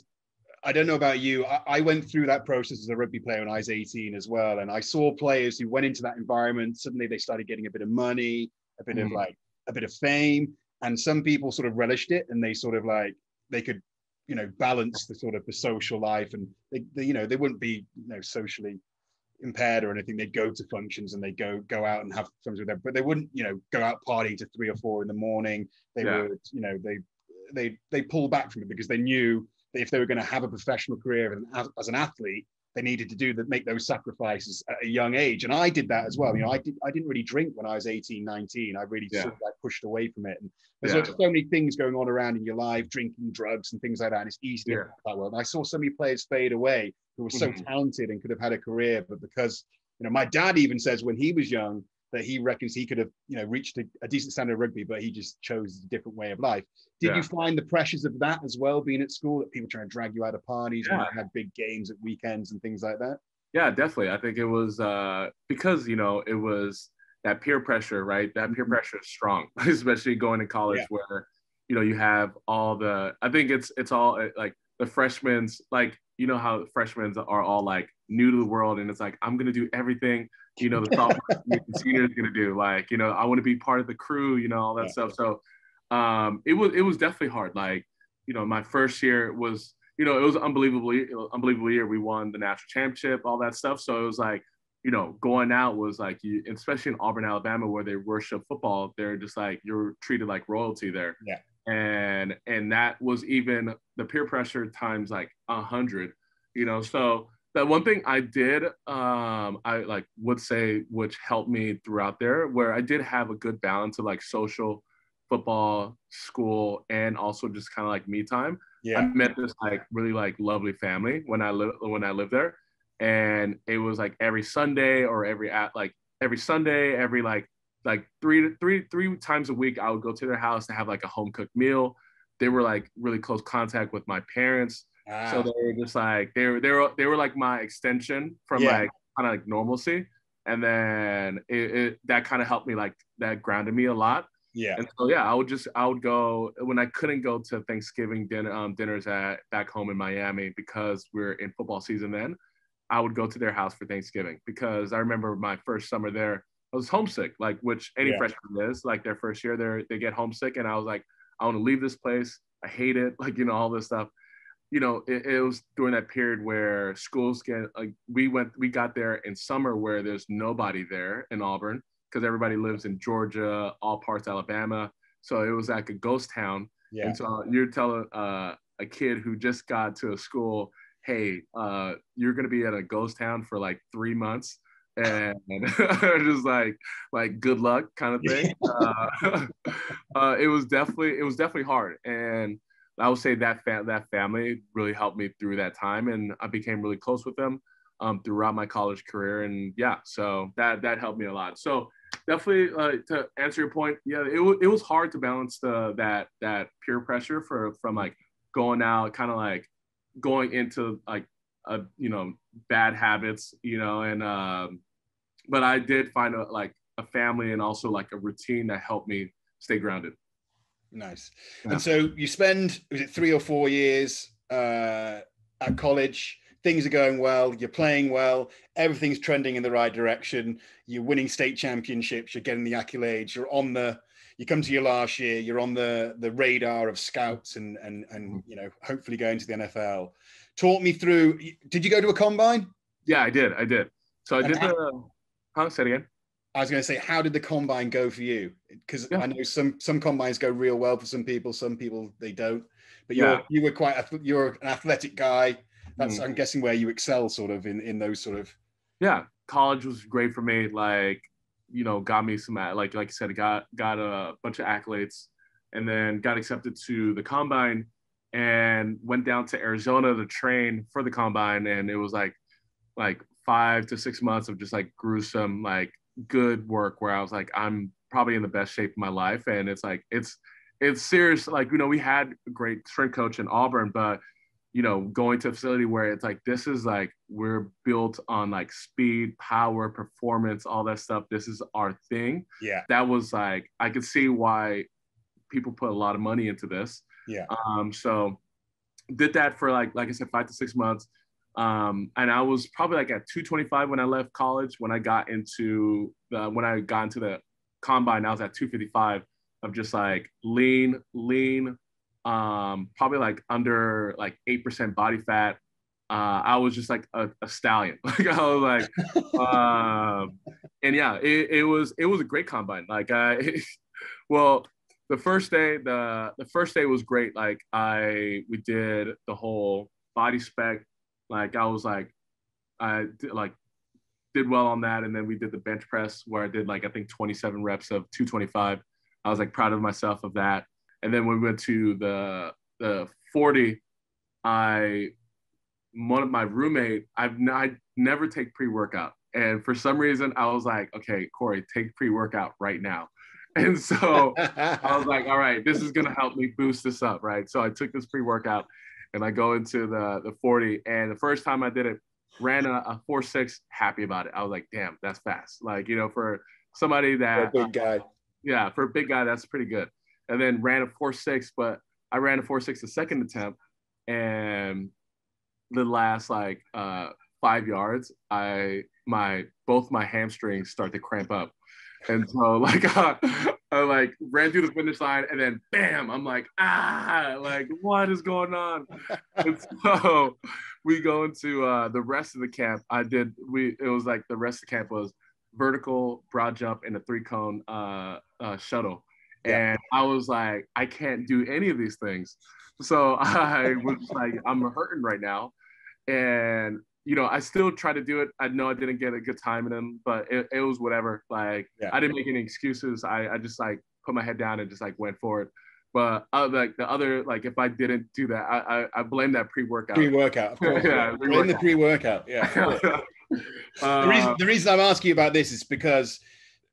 I don't know about you, I, I went through that process as a rugby player when I was eighteen as well. And I saw players who went into that environment, suddenly they started getting a bit of money, a bit mm-hmm. of like, a bit of fame. And some people sort of relished it, and they sort of like, they could, you know, balance the sort of the social life, and they, they you know, they wouldn't be, you know, socially impaired or anything. They'd go to functions and they'd go, go out and have functions with them, but they wouldn't, you know, go out partying to three or four in the morning. They yeah. would, you know, they, they, they pull back from it because they knew if they were going to have a professional career as an athlete, they needed to do that, make those sacrifices at a young age. And I did that as well. You know, I, did, I didn't really drink when I was eighteen, nineteen. I really yeah. sort of like pushed away from it. And there's yeah. like so many things going on around in your life, drinking, drugs and things like that. And it's easy yeah. to get that world. And I saw so many players fade away who were so mm-hmm. talented and could have had a career. But because, you know, my dad even says when he was young that he reckons he could have, you know, reached a, a decent standard of rugby, but he just chose a different way of life. Did yeah. you find the pressures of that as well, being at school, that people trying to drag you out of parties, yeah. when you had big games at weekends and things like that? Yeah, definitely. I think it was uh, because, you know, it was that peer pressure, right? That peer pressure is strong, especially going to college yeah. where, you know, you have all the, I think it's, it's all like the freshmen's, like, you know how freshmen are all like new to the world, and it's like, I'm going to do everything, you know, the sophomore and senior is going to do, like, you know, I want to be part of the crew, you know, all that yeah. stuff. So um, it was, it was definitely hard. Like, you know, my first year was, you know, it was unbelievable, unbelievable year. We won the national championship, all that stuff. So it was like, you know, going out was like, you, especially in Auburn, Alabama, where they worship football, they're just like, you're treated like royalty there. Yeah. And, and that was even the peer pressure times like a hundred, you know, so that one thing I did, um, I like would say, which helped me throughout there, where I did have a good balance of like social, football, school, and also just kind of like me time. Yeah. I met this like really like lovely family when I lived when I lived there, and it was like every Sunday or every at like every Sunday, every like like three three three times a week, I would go to their house to have like a home cooked meal. They were like really close contact with my parents. Ah. So they were just like, they were, they were, they were like my extension from yeah. like kind of like normalcy. And then it, it that kind of helped me, like that grounded me a lot. Yeah. And so, yeah, I would just, I would go when I couldn't go to Thanksgiving dinner, um, dinners at back home in Miami, because we're in football season then, I would go to their house for Thanksgiving, because I remember my first summer there, I was homesick, like which any yeah. freshman is, like their first year there, they get homesick. And I was like, I want to leave this place. I hate it. Like, you know, all this stuff. You know, it, it was during that period where schools get like we went, we got there in summer where there's nobody there in Auburn, because everybody lives in Georgia, all parts of Alabama. So it was like a ghost town. Yeah. And so you're telling uh, a kid who just got to a school, hey, uh, you're gonna be at a ghost town for like three months, and just like like good luck kind of thing. uh, uh, it was definitely it was definitely hard. And I would say that fa- that family really helped me through that time, and I became really close with them um, throughout my college career. And yeah, so that that helped me a lot. So definitely uh, to answer your point, yeah, it was it was hard to balance the that that peer pressure for from like going out, kind of like going into like uh, you know, bad habits, you know, and um, but I did find a, like a family and also like a routine that helped me stay grounded. Nice. Yeah. And so you spend, was it three or four years uh, at college? Things are going well, you're playing well, everything's trending in the right direction, you're winning state championships, you're getting the accolades, you're on the, you come to your last year, you're on the, the radar of scouts and, and, and, you know, hopefully going to the N F L. Talk me through, did you go to a combine? Yeah, I did, I did. So I did and the, how, say it again? I was going to say, how did the combine go for you? Because yeah. I know some some combines go real well for some people, some people they don't, but you're, yeah. you were quite, you're an athletic guy. That's, I'm guessing, where you excel sort of in, in those sort of. Yeah, college was great for me. Like, you know, got me some, like like I said, got got a bunch of accolades, and then got accepted to the combine and went down to Arizona to train for the combine. And it was like, like five to six months of just like gruesome, like good work where I was like, I'm probably in the best shape of my life. And it's like, it's, it's serious. Like, you know, we had a great strength coach in Auburn, but you know, going to a facility where it's like, this is like, we're built on like speed, power, performance, all that stuff. This is our thing. Yeah. That was like, I could see why people put a lot of money into this. Yeah. Um, so did that for like, like I said, five to six months. Um, and I was probably like at two twenty-five when I left college. When I got into the, when I got into the combine, I was at two fifty-five of just like lean, lean, Um, probably like under like eight percent body fat. Uh, I was just like a, a stallion. Like I was like, um, and yeah, it, it was, it was a great combine. Like I, it, well, the first day, the, the first day was great. Like I, we did the whole body spec. Like I was like, I did, like did well on that. And then we did the bench press where I did like, I think twenty-seven reps of two twenty-five. I was like proud of myself of that. And then when we went to the the forty, I one of my roommate, I've n- I never take pre-workout. And for some reason, I was like, okay, Corey, take pre-workout right now. And so I was like, all right, this is going to help me boost this up, right? So I took this pre-workout and I go into the, the forty. And the first time I did it, ran a, a four six, happy about it. I was like, damn, that's fast. Like, you know, for somebody that – For a big guy. Yeah, for a big guy, that's pretty good. And then ran a four six, but I ran a four six the second attempt, and the last like uh, five yards, I my both my hamstrings start to cramp up, and so like I, I like ran through the finish line, and then bam, I'm like ah, like what is going on? And so we go into uh, the rest of the camp. I did we it was like the rest of the camp was vertical, broad jump, and a three cone uh, uh, shuttle. And I was like, I can't do any of these things. So I was like, I'm hurting right now. And, you know, I still try to do it. I know I didn't get a good time in them, but it, it was whatever. Like, yeah. I didn't make any excuses. I, I just, like, put my head down and just, like, went for it. But, uh, like, the other, like, if I didn't do that, I I, I blame that pre-workout. Pre-workout, of course. yeah, pre-workout. Blame the pre-workout, yeah. uh, the, reason, the reason I'm asking you about this is because –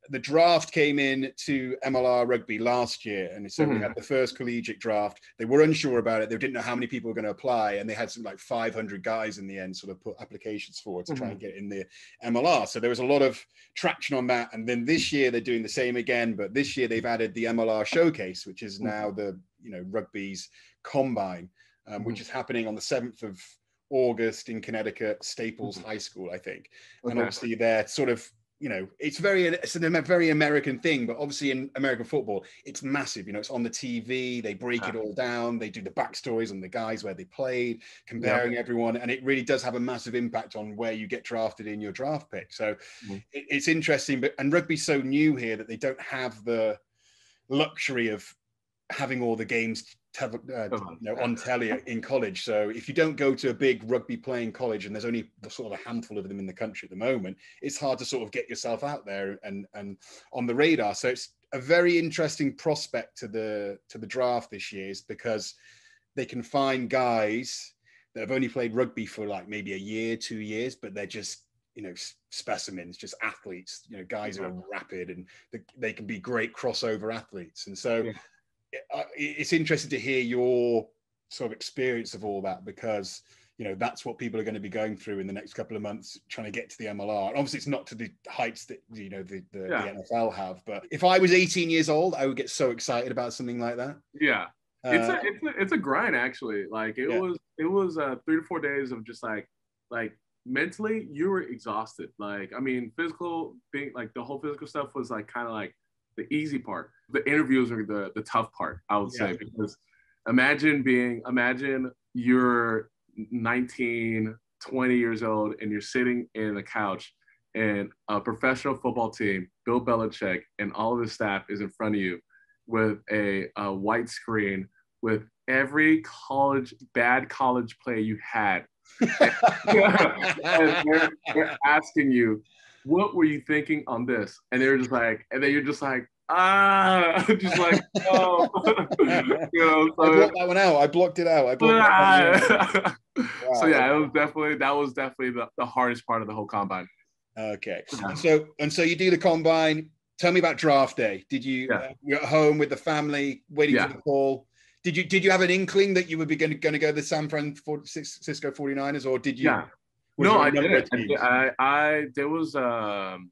the draft came in to M L R Rugby last year, and so mm-hmm. we had the first collegiate draft. They were unsure about it. They didn't know how many people were going to apply, and they had some like five hundred guys in the end sort of put applications forward to mm-hmm. try and get in the M L R. So there was a lot of traction on that. And then this year they're doing the same again, but this year they've added the M L R showcase, which is now the, you know, rugby's combine, um, mm-hmm. which is happening on the seventh of August in Connecticut, Staples mm-hmm. High School, I think. Okay. And obviously they're sort of, you know, it's very, it's a very American thing, but obviously in American football, it's massive. You know, it's on the T V. They break it all down. They do the backstories on the guys where they played, comparing yeah. everyone. And it really does have a massive impact on where you get drafted in your draft pick. So mm-hmm. it, it's interesting. But and rugby's so new here that they don't have the luxury of having all the games te- uh, you know, on telly in college. So if you don't go to a big rugby playing college, and there's only sort of a handful of them in the country at the moment, it's hard to sort of get yourself out there and and on the radar. So it's a very interesting prospect to the to the draft this year, is because they can find guys that have only played rugby for like maybe a year, two years, but they're just, you know, specimens, just athletes, you know, guys who are rapid and they can be great crossover athletes. And so yeah. it's interesting to hear your sort of experience of all that, because you know, that's what people are going to be going through in the next couple of months, trying to get to the M L R. And obviously, it's not to the heights that, you know, the, the, yeah. the N F L have. But if I was eighteen years old, I would get so excited about something like that. Yeah. Uh, it's, a, it's, a, it's a grind, actually. Like, it yeah. was it was uh, three to four days of just, like, like, mentally, you were exhausted. Like, I mean, physical being, like, the whole physical stuff was, like, kind of, like, the easy part. The interviews are the, the tough part, I would yeah. say, because imagine being, imagine you're nineteen, twenty years old, and you're sitting in a couch, and a professional football team, Bill Belichick, and all of his staff is in front of you with a, a white screen with every college, bad college play you had. And they're, they're asking you, what were you thinking on this? And they're just like, and then you're just like, ah, just like, oh, you know, so, I blocked that one out. I blocked it out. I blocked that one out. Wow. So yeah, it was definitely that was definitely the, the hardest part of the whole combine. Okay, yeah. so and so you do the combine. Tell me about draft day. Did you yeah. uh, you're at home with the family waiting yeah. for the call? Did you did you have an inkling that you would be going to going to go to the San Francisco forty-niners, or did you? Yeah. No, I didn't. I, I there was um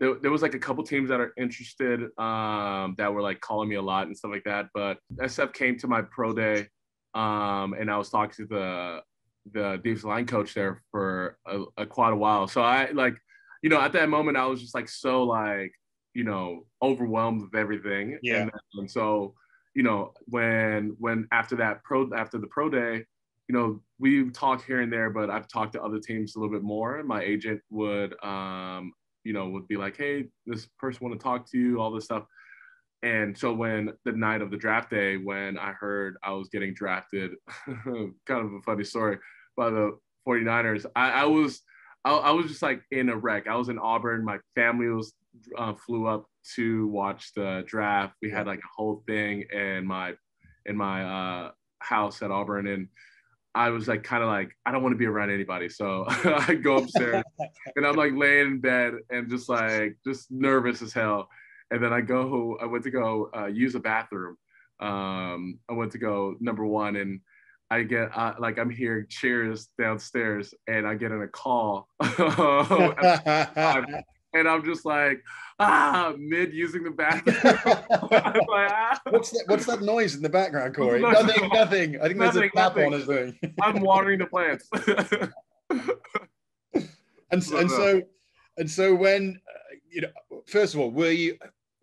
there, there was like a couple teams that are interested um that were like calling me a lot and stuff like that. But S F came to my pro day, um and I was talking to the the defensive line coach there for a, a quite a while. So I like, you know, at that moment I was just like so like you know overwhelmed with everything. Yeah. And, and so you know when when after that pro after the pro day. You know, we talk here and there, but I've talked to other teams a little bit more. My agent would, um, you know, would be like, hey, this person want to talk to you, all this stuff. And so when the night of the draft day, when I heard I was getting drafted, kind of a funny story, by the forty-niners, I, I was I, I was just like in a wreck. I was in Auburn. My family was uh, flew up to watch the draft. We had like a whole thing in my, in my uh, house at Auburn. And I was like, kind of like, I don't want to be around anybody. So I go upstairs and I'm like laying in bed and just like, just nervous as hell. And then I go, I went to go uh, use a bathroom. Um, I went to go number one and I get uh, like, I'm hearing cheers downstairs and I get in a call. And I'm just like, ah, mid using the bathroom. I'm like, ah. What's that? What's that noise in the background, Corey? nothing, nothing. I think nothing, there's a tap on his thing. I'm watering the plants. and so, and so, and so when uh, you know, first of all, were you?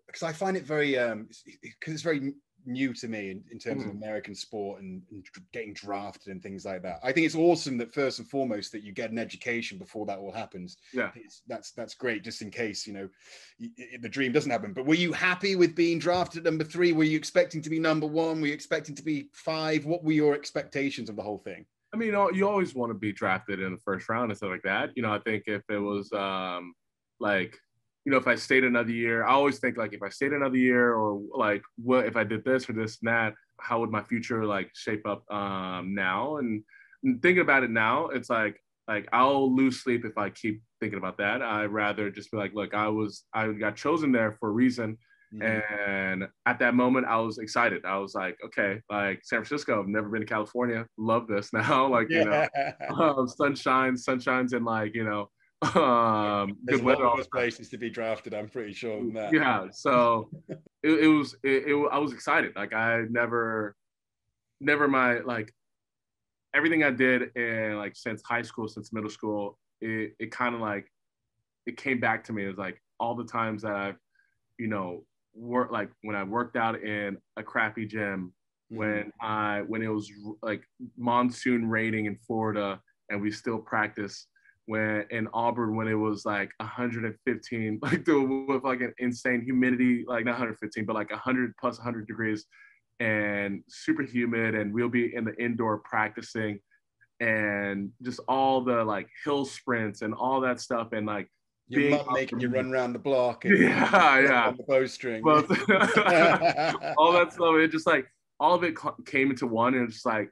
Because I find it very, um, because it's very new to me in, in terms mm. of American sport and, and getting drafted and things like that. I think it's awesome that first and foremost that you get an education before that all happens. Yeah, it's, that's that's great. Just in case you know it, the dream doesn't happen. But were you happy with being drafted at number three? Were you expecting to be number one? Were you expecting to be five? What were your expectations of the whole thing? I mean, you always want to be drafted in the first round and stuff like that. You know, I think if it was um, like. You know, if I stayed another year, I always think like if I stayed another year or like what if I did this or this and that, how would my future like shape up um, now? And thinking about it now, it's like like I'll lose sleep if I keep thinking about that. I'd rather just be like, look, I was I got chosen there for a reason. Mm-hmm. And at that moment, I was excited. I was like, okay, like San Francisco, I've never been to California. Love this now. Like, you yeah. know, um, sunshine, sunshine's in like, you know. um There's good weather all those places to be drafted, I'm pretty sure on that. Yeah, so it, it was it, it I was excited. Like I never never my like everything I did in like since high school, since middle school, it it kind of like it came back to me. It was like all the times that I've you know worked, like when I worked out in a crappy gym, mm-hmm. when I when it was like monsoon raining in Florida and we still practice. When in Auburn, when it was like one hundred fifteen, like the, with like an insane humidity, like not one hundred fifteen, but like one hundred plus one hundred degrees and super humid. And we'll be in the indoor practicing and just all the like hill sprints and all that stuff. And like, your mum making you run around the block. And yeah, yeah. On the bowstring. Well, all that stuff. It just like, all of it came into one. And it's just like,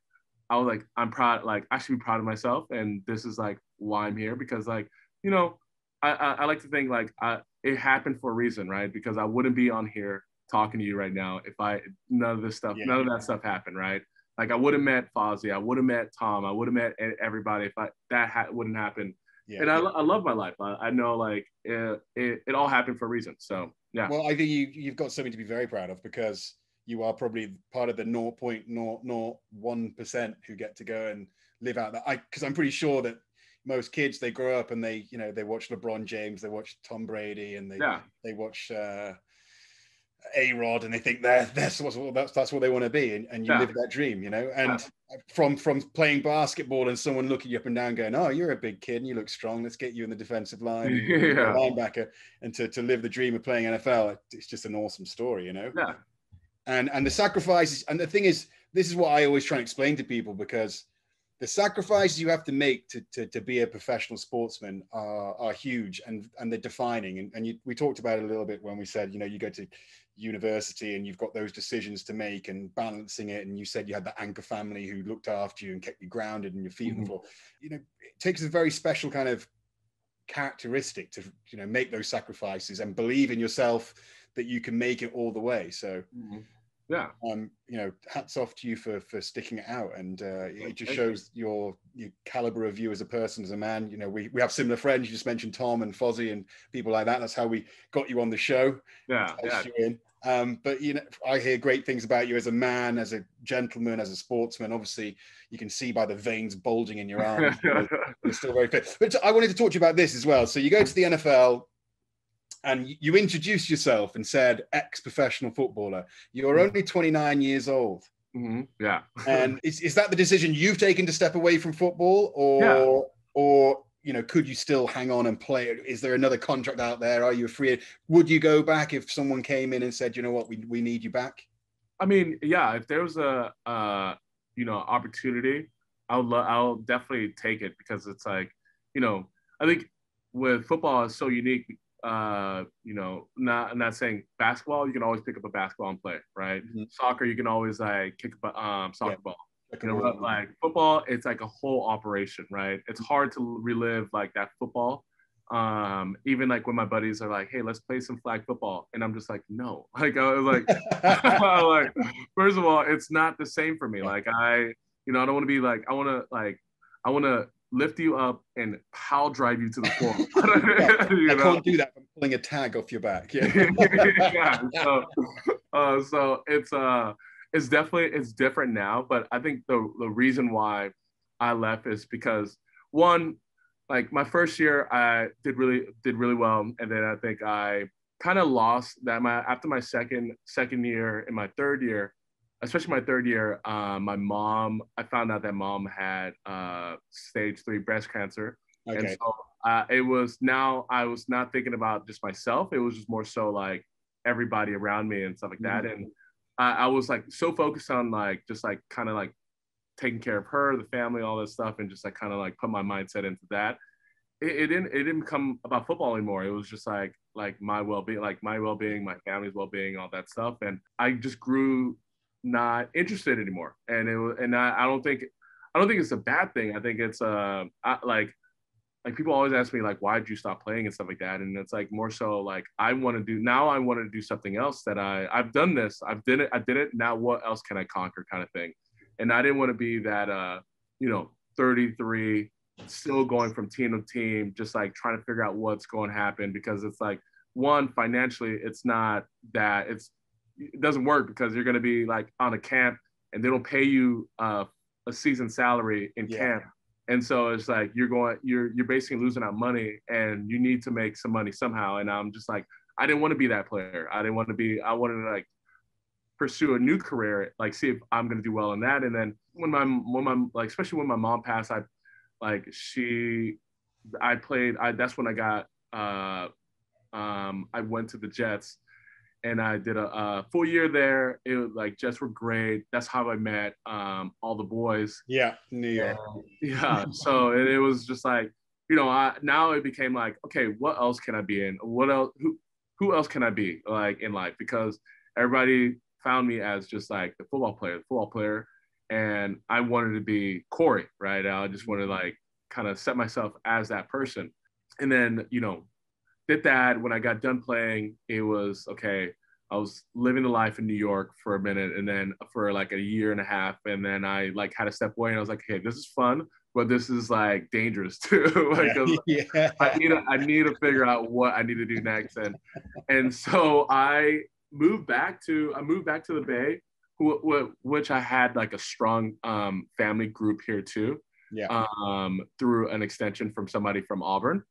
I was like, I'm proud, like I should be proud of myself. And this is like why I'm here because like, you know, I, I, I like to think like I, it happened for a reason, right? Because I wouldn't be on here talking to you right now if I, none of this stuff, yeah, none yeah. of that stuff happened, right? Like, I would have met Fozzie. I would have met Tom. I would have met everybody if I, that ha- wouldn't happen. Yeah, and I, yeah. I love my life. I, I know, like, it, it, it all happened for a reason. So, yeah. Well, I think you, you've got something to be very proud of, because you are probably part of the zero point zero zero one percent who get to go and live out that. I, because I'm pretty sure that most kids, they grow up and they, you know, they watch LeBron James, they watch Tom Brady, and they yeah. they watch uh, A-Rod, and they think that that's what that's, that's what they want to be, and, and you yeah. live that dream, you know. And yeah. from from playing basketball and someone looking you up and down, going, "Oh, you're a big kid and you look strong. Let's get you in the defensive line, yeah. and linebacker," and to to live the dream of playing N F L, it's just an awesome story, you know. Yeah. And and the sacrifices, and the thing is, this is what I always try and explain to people, because the sacrifices you have to make to, to, to be a professional sportsman are, are huge, and, and they're defining. And, and you, we talked about it a little bit when we said, you know, you go to university and you've got those decisions to make and balancing it. And you said you had that anchor family who looked after you and kept you grounded and your feet mm-hmm. on the floor. You know, it takes a very special kind of characteristic to, you know, make those sacrifices and believe in yourself that you can make it all the way. So, mm-hmm. yeah, um, you know, hats off to you for for sticking it out, and uh, it just shows your your caliber of you as a person, as a man. You know, we we have similar friends. You just mentioned Tom and Fozzie and people like that. That's how we got you on the show. Yeah, yeah. You in. Um, but you know, I hear great things about you as a man, as a gentleman, as a sportsman. Obviously, you can see by the veins bulging in your arms. you're, you're still very fit. But I wanted to talk to you about this as well. So you go to the N F L. And you introduced yourself and said, ex-professional footballer. You're only twenty-nine years old. Mm-hmm. Yeah. And is, is that the decision you've taken to step away from football? Or, yeah. or, you know, could you still hang on and play? Is there another contract out there? Are you free? Would you go back if someone came in and said, you know what, we, we need you back? I mean, yeah, if there was a, uh, you know, opportunity, I'll, lo- I'll definitely take it, because it's like, you know, I think with football is so unique. Uh, you know, not I'm not saying basketball. You can always pick up a basketball and play, right? Mm-hmm. Soccer, you can always like kick a um, soccer yeah. ball. You know, but, like football, it's like a whole operation, right? It's hard to relive like that football. Um, even like when my buddies are like, "Hey, let's play some flag football," and I'm just like, "No." Like I was like, like first of all, it's not the same for me. Like I, you know, I don't want to be like I want to like I want to. lift you up and pile drive you to the floor. yeah, you I know? Can't do that. I'm pulling a tag off your back. Yeah. yeah so, uh, so it's uh, it's definitely it's different now. But I think the the reason why I left is because, one, like my first year I did really did really well, and then I think I kind of lost that. My after my second second year and my third year. Especially my third year, uh, my mom, I found out that mom had uh, stage three breast cancer. Okay. And so uh, it was now I was not thinking about just myself. It was just more so like everybody around me and stuff like that. Mm-hmm. And I, I was like so focused on like just like kind of like taking care of her, the family, all this stuff. And just like kind of like put my mindset into that. It, it didn't it didn't become about football anymore. It was just like like my well-being, like my well-being, my family's well-being, all that stuff. And I just grew not interested anymore, and it was, and I, I don't think I don't think it's a bad thing. I think it's uh I, like like people always ask me like, why did you stop playing and stuff like that, and it's like more so like I want to do now I want to do something else that I I've done this I've did it I did it now what else can I conquer kind of thing. And I didn't want to be that uh you know thirty-three still going from team to team just like trying to figure out what's going to happen, because it's like, one, financially it's not that it's it doesn't work, because you're going to be like on a camp and they don't pay you uh, a season salary in yeah. camp. And so it's like, you're going, you're, you're basically losing out money, and you need to make some money somehow. And I'm just like, I didn't want to be that player. I didn't want to be, I wanted to like pursue a new career, like see if I'm going to do well in that. And then when my, when my, like, especially when my mom passed, I like, she, I played, I, that's when I got, uh, um, I went to the Jets. And I did a, a full year there. It was like Jets were great. That's how I met um, all the boys. Yeah, New York. Um, yeah. So and it was just like, you know, I, now it became like, okay, what else can I be in? What else? Who who else can I be like in life? Because everybody found me as just like the football player, the football player, and I wanted to be Corey, right? I just wanted to like kind of set myself as that person, and then you know. Did that. When I got done playing, it was okay. I was living the life in New York for a minute, and then for like a year and a half, and then I like had to step away, and I was like, hey, this is fun, but this is like dangerous too. Like, yeah. Yeah. I need to, I need to figure out what I need to do next, and and so I moved back to I moved back to the Bay, wh- wh- which I had like a strong um, family group here too, yeah. um, through an extension from somebody from Auburn,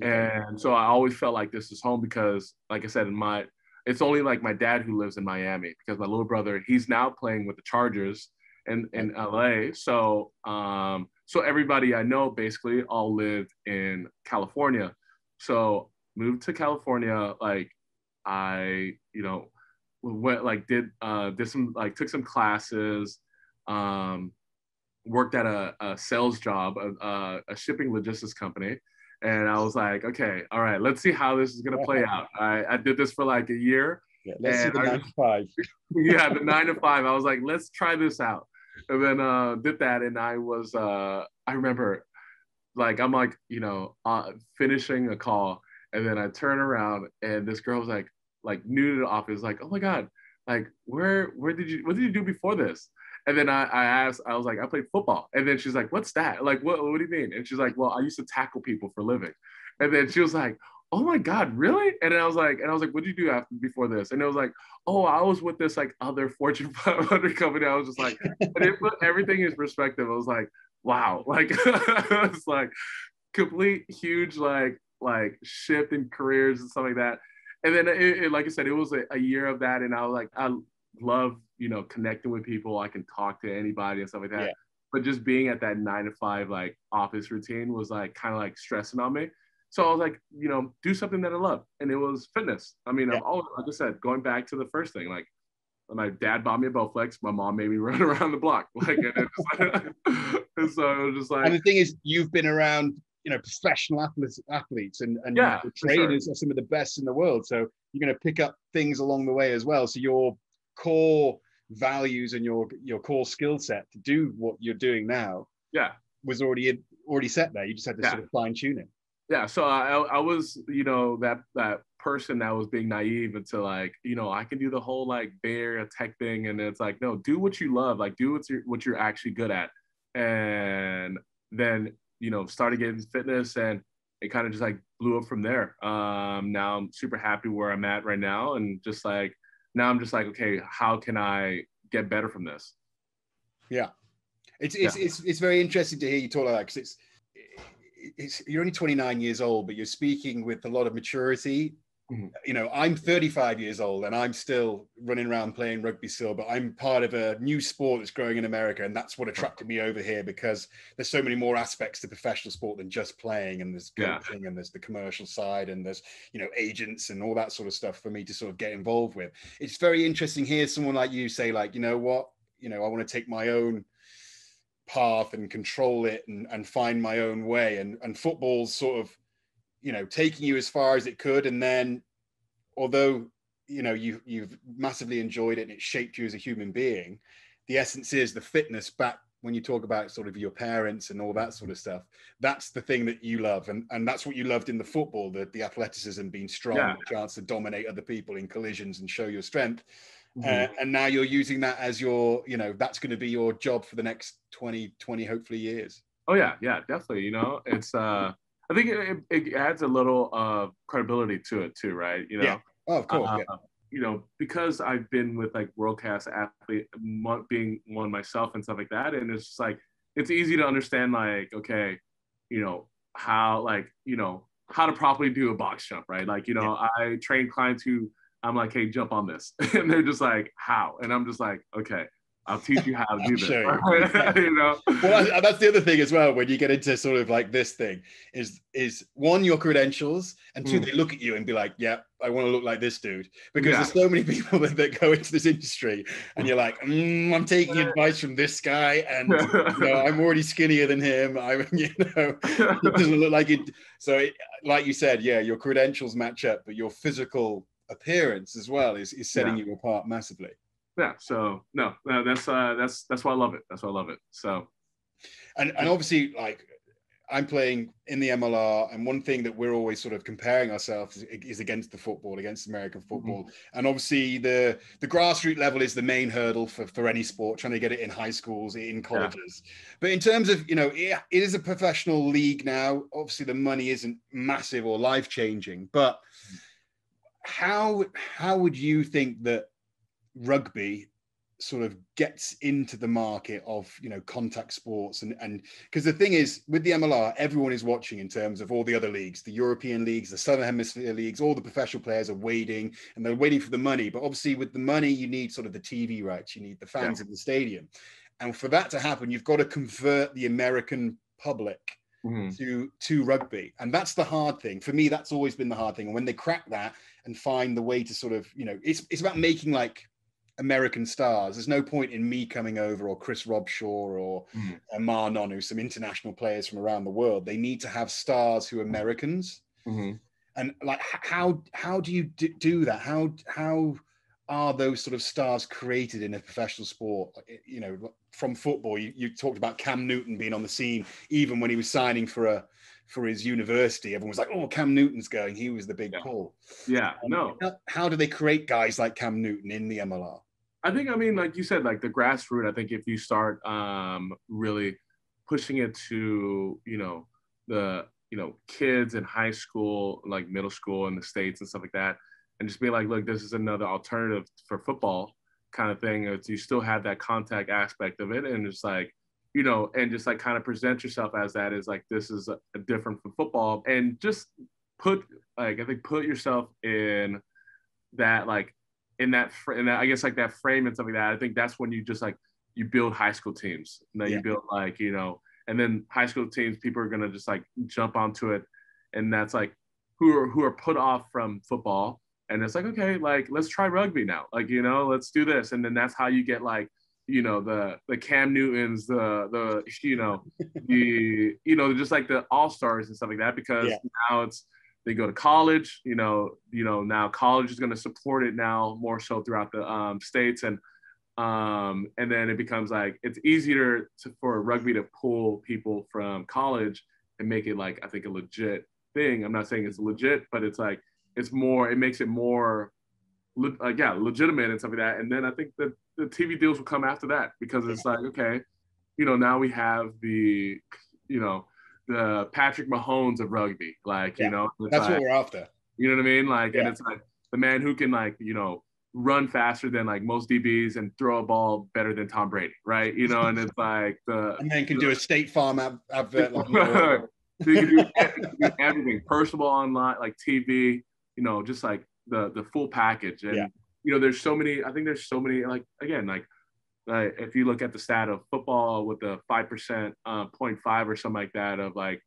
yeah. and so I always felt like this is home because, like I said, in my it's only like my dad who lives in Miami, because my little brother, he's now playing with the Chargers in, in L A. So, um, so everybody I know basically all live in California. So moved to California. Like I, you know, went like did, uh, did some, like took some classes, um, worked at a, a sales job, a, a shipping logistics company. And I was like, okay, all right, let's see how this is going to play out. I, I did this for like a year. Yeah, let's see the I, nine to five. yeah, the nine to five. I was like, let's try this out. And then uh, did that. And I was, uh, I remember, like, I'm like, you know, uh, finishing a call. And then I turn around and this girl was like, like new to the office, like, oh my God, like, where, where did you, what did you do before this? And then I, I asked, I was like, I played football. And then she's like, what's that? Like, what, what do you mean? And she's like, well, I used to tackle people for a living. And then she was like, oh my God, really? And then I was like, and I was like, what did you do after before this? And it was like, oh, I was with this like other Fortune five hundred company. I was just like, and it put everything in perspective. I was like, wow. Like, it's like complete huge, like, like shift in careers and stuff like that. And then it, it, like I said, it was a, a year of that. And I was like, I love, you know, connecting with people. I can talk to anybody and stuff like that. Yeah. But just being at that nine to five, like office routine was like kind of like stressing on me. So I was like, you know, do something that I love. And it was fitness. I mean, yeah. I've always, like I said, going back to the first thing, like my dad bought me a Bowflex. My mom made me run around the block. Like, and, like and so it was just like. And the thing is, you've been around, you know, professional athletes, athletes and, and yeah, you know, the trainers sure. are some of the best in the world. So you're going to pick up things along the way as well. So your core values and your your core skill set to do what you're doing now yeah was already already set there. You just had to yeah. sort of fine tune it. Yeah so I I was, you know, that that person that was being naive until like, you know, I can do the whole like Bay Area tech thing, and it's like, no, do what you love, like do what's your, what you're actually good at. And then, you know, started getting fitness, and it kind of just like blew up from there. Um now I'm super happy where I'm at right now, and just like now I'm just like, okay, how can I get better from this? Yeah, it's it's yeah. it's, it's very interesting to hear you talk about that, because it's, it's you're only twenty-nine years old, but you're speaking with a lot of maturity. Mm-hmm. You know, I'm thirty-five years old and I'm still running around playing rugby still, but I'm part of a new sport that's growing in America, and that's what attracted me over here, because there's so many more aspects to professional sport than just playing, and there's coaching yeah. and there's the commercial side, and there's, you know, agents and all that sort of stuff for me to sort of get involved with. It's very interesting here someone like you say, like, you know what, you know, I want to take my own path and control it, and, and find my own way, and and football's sort of, you know, taking you as far as it could. And then, although, you know, you, you've massively enjoyed it and it shaped you as a human being, the essence is the fitness back when you talk about sort of your parents and all that sort of stuff. That's the thing that you love. And, and that's what you loved in the football, the, the athleticism, being strong, yeah. the chance to dominate other people in collisions and show your strength. Mm-hmm. Uh, and now you're using that as your, you know, that's going to be your job for the next twenty, twenty, hopefully years. Oh yeah. Yeah, definitely. You know, it's, uh, I think it, it adds a little uh, credibility to it too, right? You know, yeah. oh, of course. Uh, yeah. You know, because I've been with like world-class athlete, being one myself and stuff like that, and it's just like it's easy to understand, like, okay, you know, how like you know how to properly do a box jump, right? Like, you know, yeah. I train clients who I'm like, hey, jump on this, and they're just like, how? And I'm just like, okay, I'll teach you how to do this. Sure. You know? Well, that's the other thing as well, when you get into sort of like this thing is, is one, your credentials, and two, mm. they look at you and be like, yeah, I want to look like this dude, because yeah. there's so many people that, that go into this industry, and you're like, mm, I'm taking advice from this guy, and you know, I'm already skinnier than him. I, you know, it doesn't look like it. So it, like you said, yeah, your credentials match up, but your physical appearance as well is, is setting yeah. you apart massively. Yeah, so no, no, that's uh, that's that's why I love it. That's why I love it. So, and and obviously, like, I'm playing in the M L R, and one thing that we're always sort of comparing ourselves is, is against the football, against American football. Mm-hmm. And obviously the the grassroots level is the main hurdle for, for any sport, trying to get it in high schools, in colleges. Yeah. But in terms of, you know, it, it is a professional league now. Obviously the money isn't massive or life-changing, but how how would you think that rugby sort of gets into the market of, you know, contact sports? And and because the thing is, with the M L R, everyone is watching in terms of all the other leagues, the European leagues, the Southern Hemisphere leagues, all the professional players are waiting, and they're waiting for the money. But obviously with the money, you need sort of the T V rights, you need the fans yeah. in the stadium. And for that to happen, you've got to convert the American public mm-hmm. to to rugby. And that's the hard thing. For me, that's always been the hard thing. And when they crack that and find the way to sort of, you know, it's it's about making like American stars. There's no point in me coming over, or Chris Robshaw, or mm. Amar Nonu, some international players from around the world. They need to have stars who are Americans. Mm-hmm. And like, how how do you d- do that? How how are those sort of stars created in a professional sport? You know, from football, you, you talked about Cam Newton being on the scene, even when he was signing for a for his university. Everyone was like, oh, Cam Newton's going. He was the big yeah. pull. Yeah, um, no. How, how do they create guys like Cam Newton in the M L R? I think, I mean, like you said, like the grassroots, I think if you start um, really pushing it to, you know, the, you know, kids in high school, like middle school in the States and stuff like that, and just be like, look, this is another alternative for football kind of thing. It's, you still have that contact aspect of it. And it's like, you know, and just like kind of present yourself as that is like, this is a, a different from football. And just put, like, I think put yourself in that, like, in that, in that, I guess like that frame and stuff like that. I think that's when you just like, you build high school teams. Now yeah. you build like, you know, and then high school teams, people are going to just like jump onto it. And that's like, who are, who are put off from football. And it's like, okay, like, let's try rugby now. Like, you know, let's do this. And then that's how you get like, you know, the, the Cam Newtons, the, the, you know, the, you know, just like the all-stars and stuff like that, because yeah. now it's, they go to college, you know, you know, now college is going to support it now more so throughout the um, States. And, um, and then it becomes like, it's easier to, for rugby to pull people from college and make it like, I think a legit thing. I'm not saying it's legit, but it's like, it's more, it makes it more, le- like, yeah, legitimate and stuff like that. And then I think that the T V deals will come after that, because it's like, okay, you know, now we have the, you know, the Patrick Mahomes of rugby, like, yeah. you know, that's like, what we're after, you know what I mean? Like, yeah. and it's like the man who can like, you know, run faster than like most D Bs and throw a ball better than Tom Brady. Right. You know, and it's like the, and then can the, do a State Farm ab- advert. Like, so you can do everything, everything personal online, like T V, you know, just like the, the full package. And, yeah. you know, there's so many, I think there's so many, like, again, like, like if you look at the stat of football with the five percent, uh, zero point five or something like that of like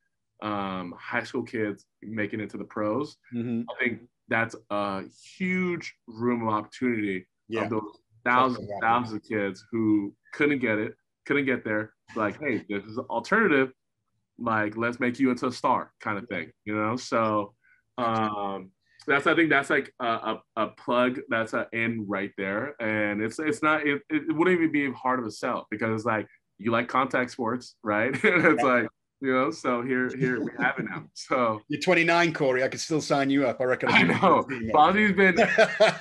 um, high school kids making it to the pros, mm-hmm. I think that's a huge room of opportunity yeah. of those thousands and thousands of kids who couldn't get it, couldn't get there. Like, hey, this is an alternative. Like, let's make you into a star kind of thing, you know? So um, that's, I think that's like a, a, a plug that's an in right there. And it's, it's not, it, it wouldn't even be hard of a sell, because it's like, you like contact sports, right? And it's yeah. like, you know, so here, here we have it now. So you're twenty-nine, Corey, I could still sign you up. I reckon. I know. Bonzi's been,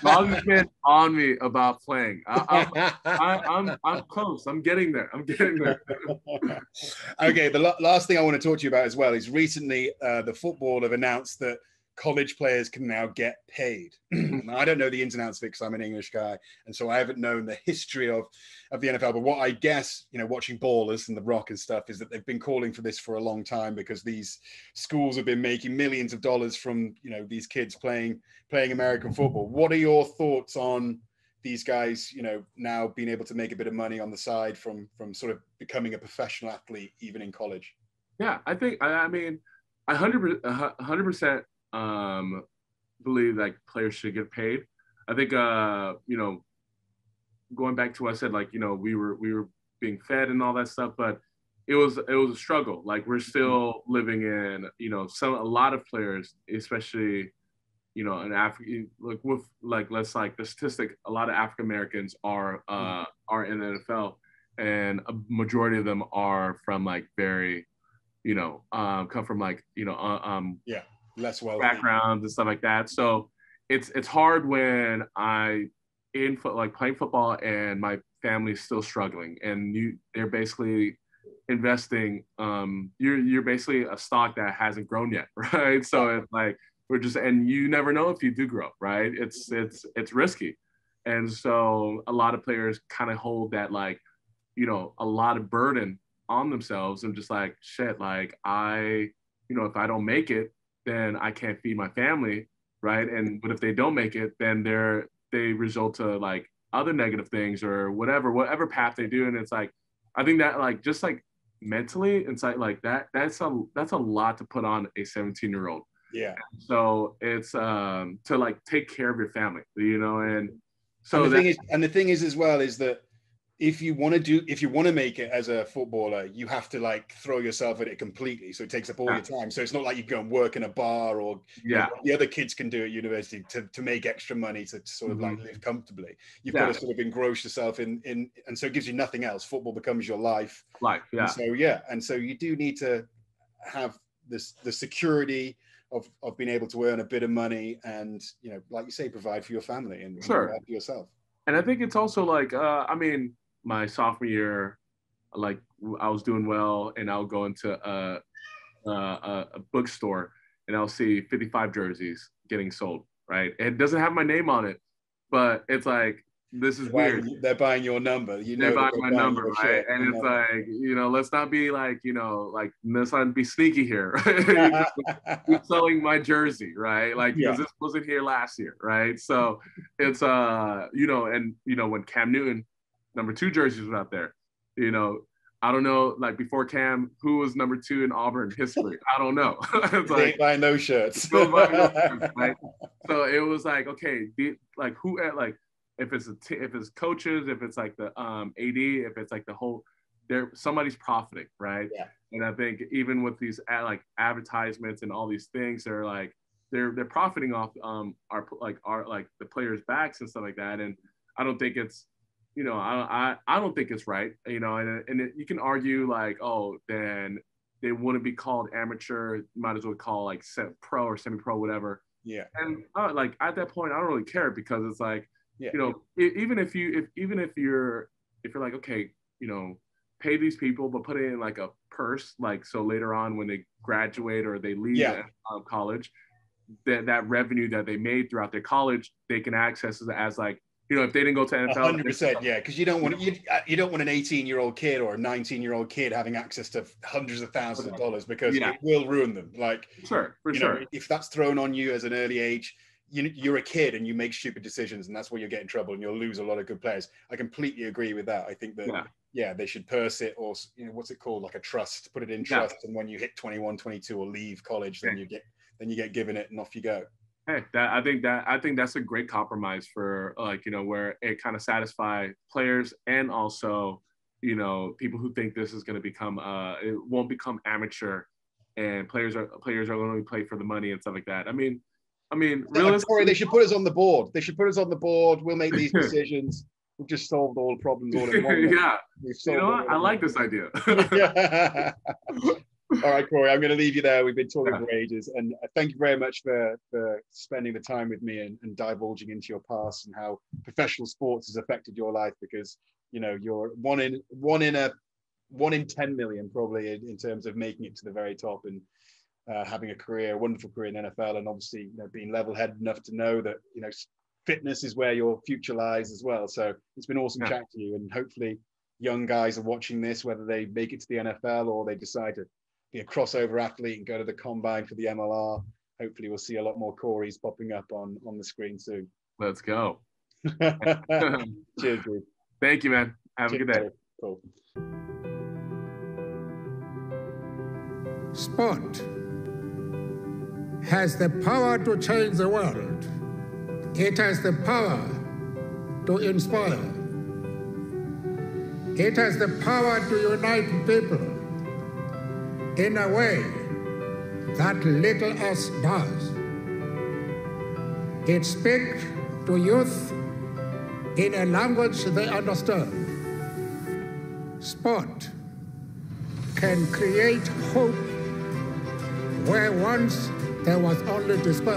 Bonzi's been on me about playing. I, I'm, I, I'm, I'm close. I'm getting there. I'm getting there. Okay. The lo- last thing I want to talk to you about as well is recently uh, the football have announced that college players can now get paid. I don't know the ins and outs of it because I'm an English guy, and so I haven't known the history of, of the N F L, but what I guess, you know, watching Ballers and The Rock and stuff, is that they've been calling for this for a long time, because these schools have been making millions of dollars from, you know, these kids playing playing American football. What are your thoughts on these guys, you know, now being able to make a bit of money on the side from, from sort of becoming a professional athlete, even in college? Yeah, I think, I mean, one hundred percent Um, believe like players should get paid. I think uh, you know, going back to what I said, like, you know, we were we were being fed and all that stuff, but it was it was a struggle. Like, we're still living in, you know, some a lot of players, especially, you know, in Africa, like with like let's like the statistic, a lot of African Americans are uh, are in the N F L, and a majority of them are from like very, you know, um, come from like, you know, um, yeah, less well backgrounds and stuff like that. So it's it's hard when I in fo- like playing football and my family's still struggling, and you they're basically investing. Um, you're you're basically a stock that hasn't grown yet, right? So it's like we're just, and you never know if you do grow, right? It's it's it's risky, and so a lot of players kind of hold that like, you know, a lot of burden on themselves and just like, shit, like I, you know, if I don't make it, then I can't feed my family, right? And but if they don't make it, then they're they result to like other negative things or whatever, whatever path they do. And it's like, I think that like just like mentally inside like that, that's a that's a lot to put on a seventeen year old. Yeah. And so it's um to like take care of your family, you know, and so and the thing is, and the thing is as well is that if you want to do, if you want to make it as a footballer, you have to like throw yourself at it completely. So it takes up all yeah. your time. So it's not like you go and work in a bar or yeah. you know, the other kids can do at university to, to make extra money to, to sort of mm-hmm. like live comfortably. You've yeah. got to sort of engross yourself in, in, and so it gives you nothing else. Football becomes your life. Life, yeah. And so, yeah. And so you do need to have this, the security of, of being able to earn a bit of money and, you know, like you say, provide for your family and sure. provide for yourself. And I think it's also like, uh, I mean, my sophomore year, like I was doing well, and I'll go into a, a, a bookstore and I'll see fifty-five jerseys getting sold, right? It doesn't have my name on it, but it's like, this is they're weird. Buying, they're buying your number. You know they're buying they're my buying number, right? And you it's know. Like, you know, let's not be like, you know, like let's not be sneaky here. Right? You're selling my jersey, right? Like, because yeah. this wasn't here last year, right? So it's, uh, you know, and, you know, when Cam Newton, number two jerseys was out there, you know, I don't know, like before Cam, who was number two in Auburn history? I don't know. It's like, ain't buying no shirts. No shirts, right? So it was like, okay, the, like who at like, if it's a t- if it's coaches, if it's like the um, A D, if it's like the whole, there somebody's profiting, right? Yeah. And I think even with these ad- like advertisements and all these things, they're like they're they're profiting off um our like our like the players' backs and stuff like that. And I don't think it's you know, I, I I don't think it's right, you know, and and it, you can argue like, oh, then they wouldn't be called amateur, might as well call like pro or semi-pro, whatever. Yeah. And uh, like at that point, I don't really care because it's like, yeah. you know, it, even if you, if even if you're, if you're like, okay, you know, pay these people, but put it in like a purse, like so later on when they graduate or they leave yeah. the, uh, college, that that revenue that they made throughout their college, they can access it as like, you know, if they didn't go to N F L, one hundred percent, yeah, because you don't want you, you don't want an eighteen-year-old kid or a nineteen-year-old kid having access to hundreds of thousands of dollars because yeah. it will ruin them. Like, sure, for you sure. know, if that's thrown on you as an early age, you, you're a kid and you make stupid decisions, and that's where you get in trouble, and you'll lose a lot of good players. I completely agree with that. I think that yeah, yeah they should purse it, or you know, what's it called, like a trust. Put it in trust, yeah. and when you hit twenty-one, twenty-two, or leave college, yeah. then you get then you get given it, and off you go. Hey, that, I think that I think that's a great compromise for like, you know, where it kind of satisfies players and also, you know, people who think this is going to become uh it won't become amateur and players are players are going to play for the money and stuff like that. I mean, I mean, realistically, they should put us on the board. They should put us on the board. We'll make these decisions. We've just solved all problems all in one. yeah, you know what? I like this idea. All right, Corey, I'm going to leave you there. We've been talking yeah. for ages. And thank you very much for, for spending the time with me and, and divulging into your past and how professional sports has affected your life, because, you know, you're one in one in a one in ten million probably in, in terms of making it to the very top and uh, having a career, a wonderful career in the N F L. And obviously, you know, being level-headed enough to know that, you know, fitness is where your future lies as well. So it's been awesome yeah. chatting to you. And hopefully young guys are watching this, whether they make it to the N F L or they decide to be a crossover athlete and go to the combine for the M L R. Hopefully we'll see a lot more Corys popping up on, on the screen soon. Let's go. Cheers, dude. Thank you, man. Have Cheers, a good day. Cool. Sport has the power to change the world. It has the power to inspire. It has the power to unite people in a way that little else does. It speaks to youth in a language they understand. Sport can create hope where once there was only despair.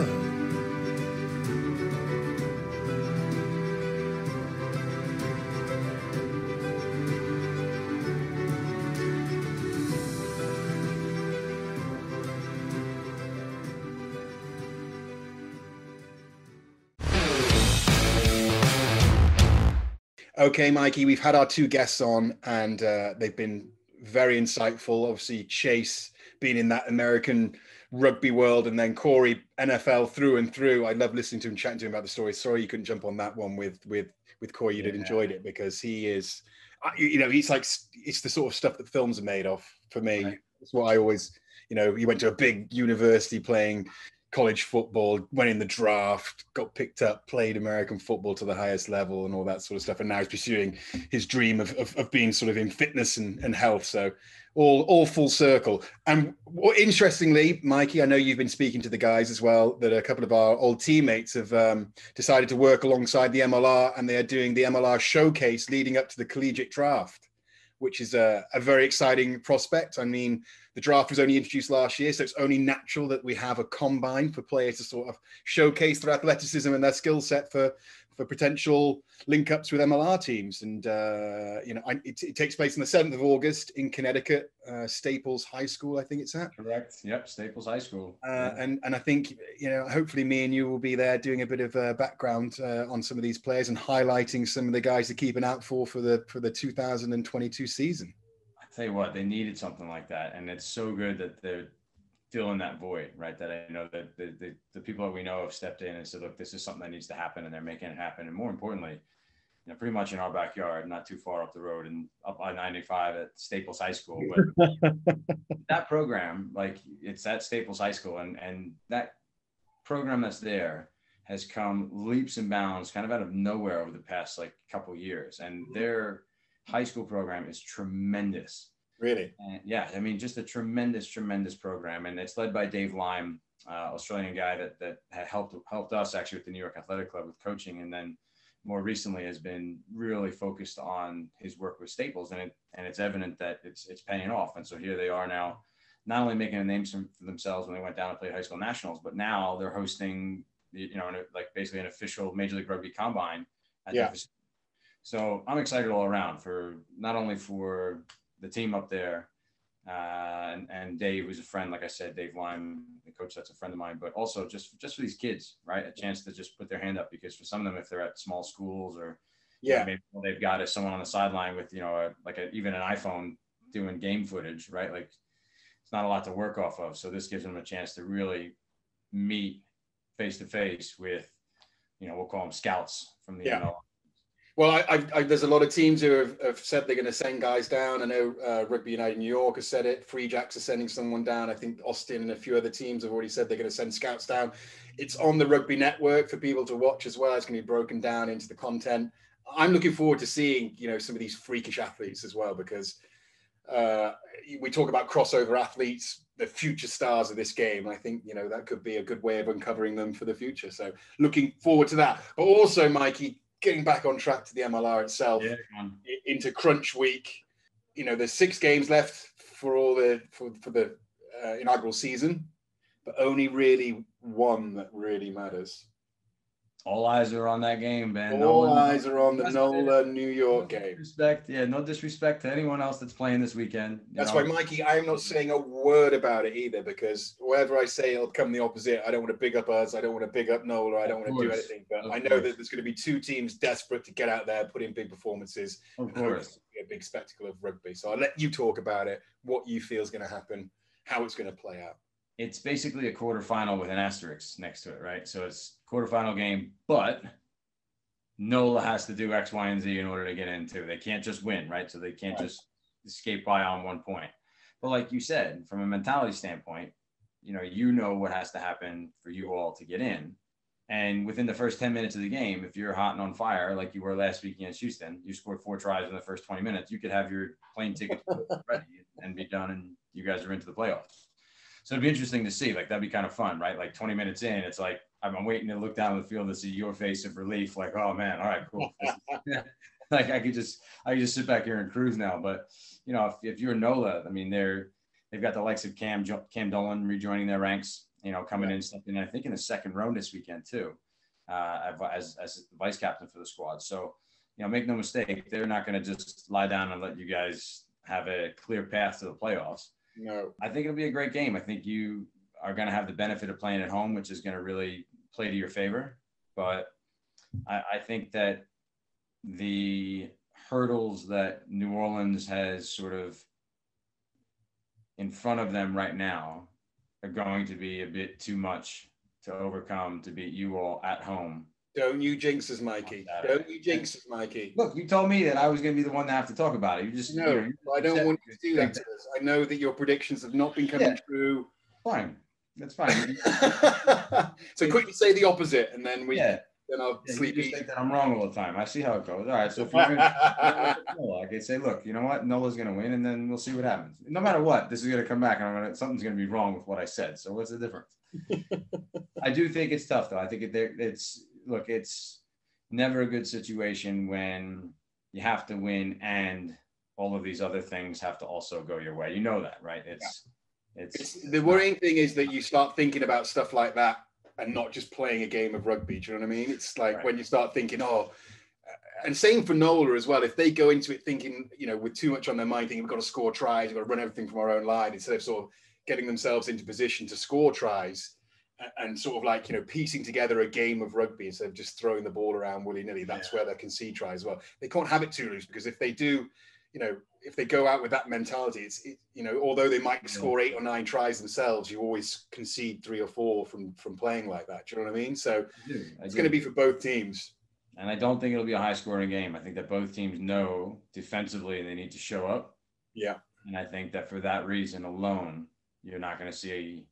Okay, Mikey, we've had our two guests on and uh, they've been very insightful. Obviously, Chase being in that American rugby world and then Corey, N F L through and through. I love listening to him, chatting to him about the story. Sorry you couldn't jump on that one with with, with Corey. You'd yeah. have enjoyed it because he is, you know, he's like, it's the sort of stuff that films are made of for me. Right. That's what I always, you know, he went to a big university playing college football, went in the draft, got picked up, played American football to the highest level and all that sort of stuff. And now he's pursuing his dream of of, of being sort of in fitness and, and health. So all, all full circle. And interestingly, Mikey, I know you've been speaking to the guys as well, that a couple of our old teammates have um, decided to work alongside the M L R and they are doing the M L R showcase leading up to the collegiate draft, which is a, a very exciting prospect. I mean, the draft was only introduced last year, so it's only natural that we have a combine for players to sort of showcase their athleticism and their skill set for, for potential link-ups with M L R teams. And, uh, you know, I, it, it takes place on the seventh of August in Connecticut, uh, Staples High School, I think it's at. Correct. Yep, Staples High School. Uh, yeah. And and I think, you know, hopefully me and you will be there doing a bit of uh, background uh, on some of these players and highlighting some of the guys to keep an out for for the, for the two thousand twenty-two season. Tell you what, they needed something like that, and it's so good that they're filling that void, right? That I know that the, the the people that we know have stepped in and said, look, this is something that needs to happen, and they're making it happen. And more importantly, you know, pretty much in our backyard, not too far up the road and up on ninety-five at Staples High School. But that program, like, it's at Staples High School, and and that program that's there has come leaps and bounds, kind of out of nowhere over the past like couple years, and they're high school program is tremendous. Really? And yeah. I mean, just a tremendous, tremendous program. And it's led by Dave Lyme, uh, Australian guy that, that had helped, helped us actually with the New York Athletic Club with coaching. And then more recently has been really focused on his work with Staples, and it, and it's evident that it's, it's paying off. And so here they are now, not only making a name for themselves when they went down and played high school nationals, but now they're hosting, you know, like basically an official Major League Rugby combine at yeah. the facility. So I'm excited all around for not only for the team up there uh, and, and Dave, who's a friend, like I said, Dave Lyme, the coach that's a friend of mine, but also just, just for these kids, right? A chance to just put their hand up, because for some of them, if they're at small schools or yeah, you know, maybe all they've got is someone on the sideline with, you know, a, like a, even an iPhone doing game footage, right? Like it's not a lot to work off of. So this gives them a chance to really meet face to face with, you know, we'll call them scouts from the yeah. N L R. Well, I, I, I, there's a lot of teams who have, have said they're going to send guys down. I know uh, Rugby United New York has said it. Free Jacks are sending someone down. I think Austin and a few other teams have already said they're going to send scouts down. It's on the Rugby Network for people to watch as well. It's going to be broken down into the content. I'm looking forward to seeing, you know, some of these freakish athletes as well, because uh, we talk about crossover athletes, the future stars of this game. I think, you know, that could be a good way of uncovering them for the future. So looking forward to that. But also, Mikey, getting back on track to the M L R itself, yeah, into crunch week, you know, there's six games left for all the for, for the uh, inaugural season, but only really one that really matters. All eyes are on that game, Ben. All no eyes one, are on the Nola, New York no game. Respect, yeah, no disrespect to anyone else that's playing this weekend. That's know? why, Mikey, I'm not saying a word about it either, because wherever I say it'll come the opposite. I don't want to big up us. I don't want to big up Nola. I don't want to do anything. But of I know course. that there's going to be two teams desperate to get out there, put in big performances. Of course. It's going to be a big spectacle of rugby. So I'll let you talk about it, what you feel is going to happen, how it's going to play out. It's basically a quarterfinal with an asterisk next to it, right? So it's quarterfinal game, but Nola has to do X, Y, and Z in order to get in too. They can't just win, right? So they can't just escape by on one point. But like you said, from a mentality standpoint, you know, you know what has to happen for you all to get in. And within the first ten minutes of the game, if you're hot and on fire, like you were last week against Houston, you scored four tries in the first twenty minutes, you could have your plane ticket ready and be done, and you guys are into the playoffs. So it'd be interesting to see, like, that'd be kind of fun, right? Like twenty minutes in, it's like, I'm waiting to look down the field to see your face of relief. Like, oh man, all right, cool. Like I could just, I could just sit back here and cruise now. But you know, if, if you're Nola, I mean, they're, they've got the likes of Cam Cam Dolan rejoining their ranks, you know, coming yeah. in something, I think, in the second round this weekend too, uh, as as vice captain for the squad. So, you know, make no mistake, they're not going to just lie down and let you guys have a clear path to the playoffs. No, I think it'll be a great game. I think you are going to have the benefit of playing at home, which is going to really play to your favor. But I, I think that the hurdles that New Orleans has sort of in front of them right now are going to be a bit too much to overcome to beat you all at home. Don't you jinx us, Mikey. Don't you jinx us, Mikey. Look, you told me that I was going to be the one to have to talk about it. You just No, you know, I don't want you to do that to us. I know that your predictions have not been coming yeah. true. Fine. That's fine. So quickly say the opposite, and then we yeah. then I'll yeah, sleep. You just think that I'm wrong all the time. I see how it goes. All right. So if you're gonna, I could say, look, you know what? Nola's gonna win, and then we'll see what happens. No matter what, this is gonna come back, and I'm gonna something's gonna be wrong with what I said. So what's the difference? I do think it's tough, though. I think it, it's look, it's never a good situation when you have to win and all of these other things have to also go your way. You know that, right? It's yeah. It's, it's the worrying thing is that you start thinking about stuff like that and not just playing a game of rugby. Do you know what I mean? It's like right. when you start thinking, oh, and same for Nola as well. If they go into it thinking, you know, with too much on their mind, thinking we've got to score tries, we've got to run everything from our own line, instead of sort of getting themselves into position to score tries and, and sort of like, you know, piecing together a game of rugby instead of just throwing the ball around willy-nilly, that's yeah. where they can see tries as well. They can't have it too loose, because if they do, you know, if they go out with that mentality, it's, it, you know, although they might score eight or nine tries themselves, you always concede three or four from, from playing like that. Do you know what I mean? So I do, I it's going to be for both teams. And I don't think it'll be a high scoring game. I think that both teams know defensively they need to show up. Yeah. And I think that for that reason alone, you're not going to see a,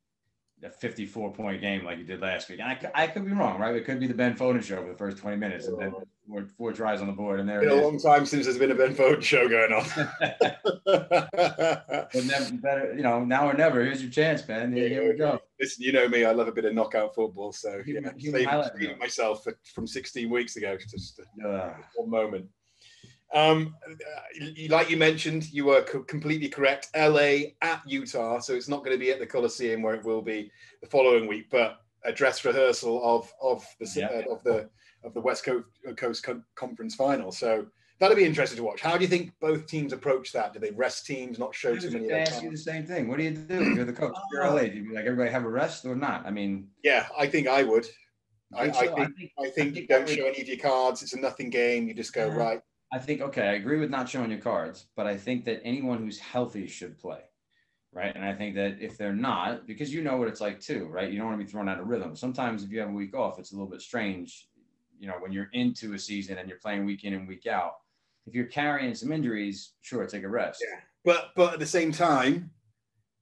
a fifty-four point game like you did last week. And I, I could be wrong, right? It could be the Ben Foden show for the first twenty minutes. Oh. And then Four, four tries on the board, and there it's been it is. A long time since there's been a Ben Foden show going on. But never, better, you know, now or never. Here's your chance, Ben. Here, yeah, here we go. Listen, you know me. I love a bit of knockout football, so you, yeah, you saved myself for, from sixteen weeks ago. Just uh, one moment. Um, like you mentioned, you were co- completely correct. L A at Utah, so it's not going to be at the Coliseum where it will be the following week, but a dress rehearsal of of the yeah. uh, of the. of the West Coast, Coast Conference final. So that'll be interesting to watch. How do you think both teams approach that? Do they rest teams, not show too many? They ask you the same thing. What do you do? You're the coach. You're L A. Do you like everybody have a rest or not? I mean. Yeah, I think I would. I, so? I, think, I, think, I think you don't show any of your cards. It's a nothing game. You just go, right. I think, okay, I agree with not showing your cards, but I think that anyone who's healthy should play, right? And I think that if they're not, because you know what it's like too, right? You don't want to be thrown out of rhythm. Sometimes if you have a week off, it's a little bit strange. You know, when you're into a season and you're playing week in and week out, if you're carrying some injuries, sure, take a rest. Yeah, but but at the same time,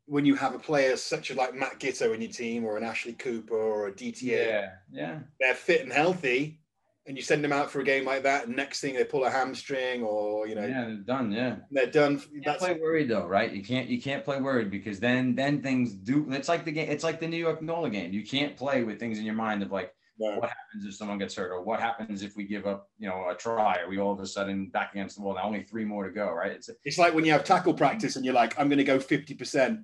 when you have a player such as like Matt Gitto in your team, or an Ashley Cooper, or a D T A, yeah, yeah, they're fit and healthy, and you send them out for a game like that, and next thing they pull a hamstring, or you know, yeah, they're done. Yeah, they're done. You can't play worried though, right? You can't you can't play worried, because then then things do. It's like the game. It's like the New York Nola game. You can't play with things in your mind of like. No. What happens if someone gets hurt, or what happens if we give up, you know, a try? Are we all of a sudden back against the wall? Now only three more to go, right? It's, it's like when you have tackle practice and you're like, I'm going to go fifty percent.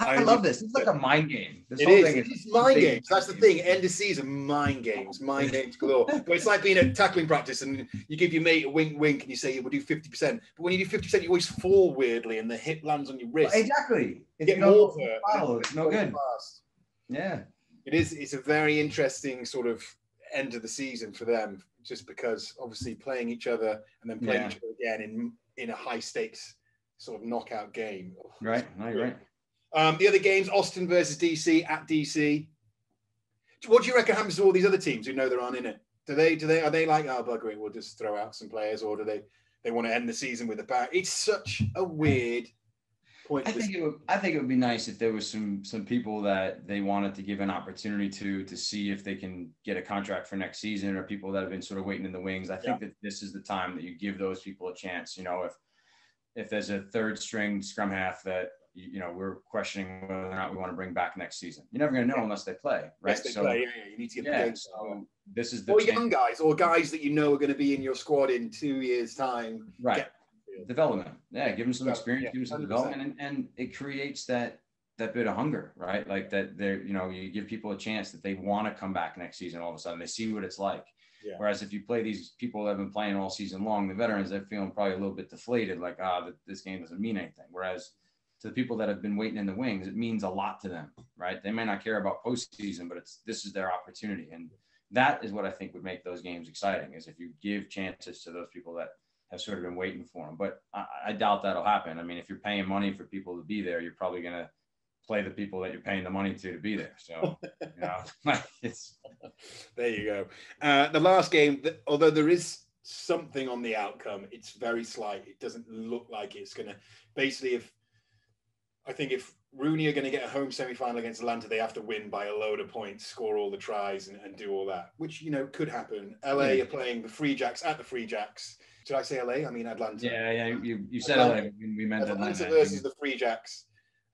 I, I love this. It's like a mind game. This it whole is. Thing it's is mind games. That's the thing. End of season, mind games. Mind games galore. But it's like being at tackling practice and you give your mate a wink, wink, and you say, we'll do fifty percent. But when you do fifty percent, you always fall weirdly and the hip lands on your wrist. Exactly. If you know, follow, it's no good. Fast. Yeah. It is. It's a very interesting sort of end of the season for them, just because obviously playing each other and then playing yeah. each other again in in a high stakes sort of knockout game. Right. No, you're right. Um, the other games: Austin versus D C at D C. What do you reckon happens to all these other teams who know they aren't in it? Do they? Do they? Are they like, oh bugger it, we'll just throw out some players, or do they? They want to end the season with a bang? It's such a weird. I think it would. I think it would be nice if there was some some people that they wanted to give an opportunity to to see if they can get a contract for next season, or people that have been sort of waiting in the wings. I think yeah. that this is the time that you give those people a chance. You know, if if there's a third string scrum half that you know we're questioning whether or not we want to bring back next season, you're never going to know unless they play, right? Yes, they so play. Yeah, yeah, you need to get yeah, the game. So this is the or chance. Young guys or guys that you know are going to be in your squad in two years' time, right? Get- development. Yeah, give them some experience, yeah, give them some development, and, and it creates that that bit of hunger, right? Like that they're, you know, you give people a chance that they want to come back next season. All of a sudden, they see what it's like. Yeah. Whereas if you play these people that have been playing all season long, the veterans, they're feeling probably a little bit deflated, like, ah, this game doesn't mean anything. Whereas to the people that have been waiting in the wings, it means a lot to them, right? They may not care about postseason, but it's this is their opportunity. And that is what I think would make those games exciting, is if you give chances to those people that have sort of been waiting for them. But I, I doubt that'll happen. I mean, if you're paying money for people to be there, you're probably going to play the people that you're paying the money to to be there. So, you know, like it's... There you go. Uh, the last game, the, although there is something on the outcome, it's very slight. It doesn't look like it's going to... Basically, if I think if Rooney are going to get a home semi-final against Atlanta, they have to win by a load of points, score all the tries, and, and do all that, which, you know, could happen. L A are playing the Free Jacks at the Free Jacks. Did I say L A? I mean Atlanta. Yeah, yeah, you, you said Atlanta. L A. We meant Atlanta. Atlanta versus the Free Jacks.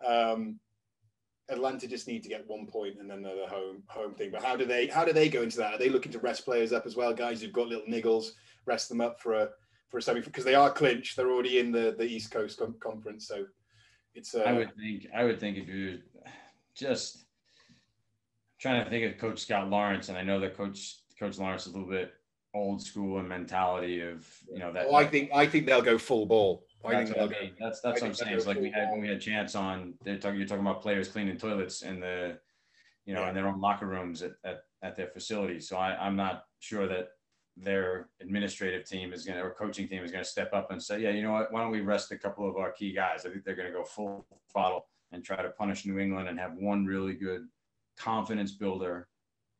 Um, Atlanta just need to get one point and then they're the home home thing. But how do they how do they go into that? Are they looking to rest players up as well, guys who've got little niggles, rest them up for a for a semi, because they are clinched. They're already in the, the East Coast com- conference, so it's. Uh, I would think I would think if you just I'm trying to think of Coach Scott Lawrence, and I know that Coach Coach Lawrence is a little bit old school and mentality of, you know, that. Well, I think I think they'll go full ball. That's what, I mean. that's, that's what I'm saying. It's like we had when we had Chance on. They're talking. You're talking about players cleaning toilets in the, you know, yeah. in their own locker rooms at at, at their facilities. So I, I'm not sure that their administrative team is going to, or coaching team is going to step up and say, yeah, you know what? Why don't we rest a couple of our key guys? I think they're going to go full throttle and try to punish New England and have one really good confidence builder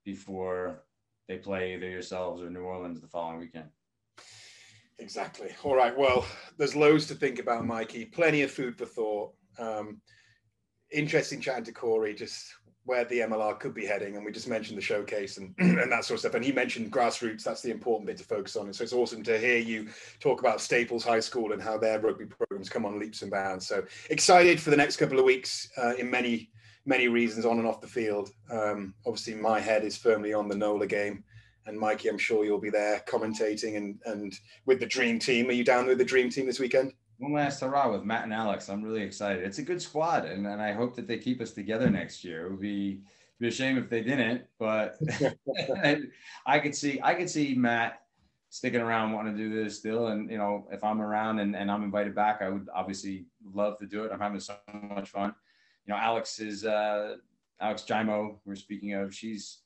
before they play either yourselves or New Orleans the following weekend. Exactly. All right. Well, there's loads to think about, Mikey. Plenty of food for thought. Um, interesting chatting to Corey, just where the M L R could be heading. And we just mentioned the showcase and, and that sort of stuff. And he mentioned grassroots. That's the important bit to focus on. And so it's awesome to hear you talk about Staples High School and how their rugby programs come on leaps and bounds. So excited for the next couple of weeks uh, in many, many reasons on and off the field. Um, obviously, my head is firmly on the Nola game. And Mikey, I'm sure you'll be there commentating and, and with the dream team. Are you down with the dream team this weekend? One last hurrah with Matt and Alex. I'm really excited. It's a good squad, and, and I hope that they keep us together next year. It would be, be a shame if they didn't, but I could see I could see Matt sticking around, wanting to do this still. And, you know, if I'm around and, and I'm invited back, I would obviously love to do it. I'm having so much fun. You know, Alex is uh, Alex Jaimo, we're speaking of. She's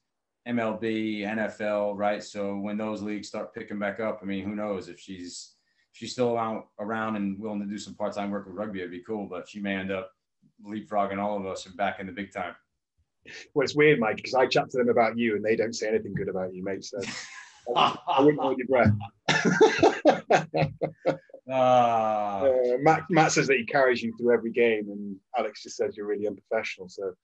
M L B, N F L, right? So when those leagues start picking back up, I mean, who knows if she's if she's still around, around and willing to do some part-time work with rugby, it'd be cool, but she may end up leapfrogging all of us and back in the big time. Well, it's weird, Mike, because I chat to them about you and they don't say anything good about you, mate, so I wouldn't hold your breath. uh, uh, Matt, Matt says that he carries you through every game and Alex just says you're really unprofessional, so...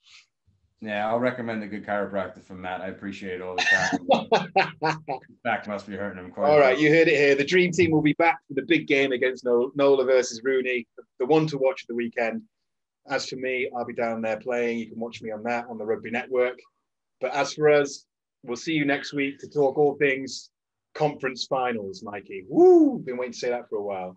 Yeah, I'll recommend a good chiropractor from Matt. I appreciate all the time. Back must be hurting him quite All well. Right, you heard it here. The Dream Team will be back for the big game against Nola versus Rooney, the one to watch at the weekend. As for me, I'll be down there playing. You can watch me on that on the Rugby Network. But as for us, we'll see you next week to talk all things conference finals, Mikey. Woo! Been waiting to say that for a while.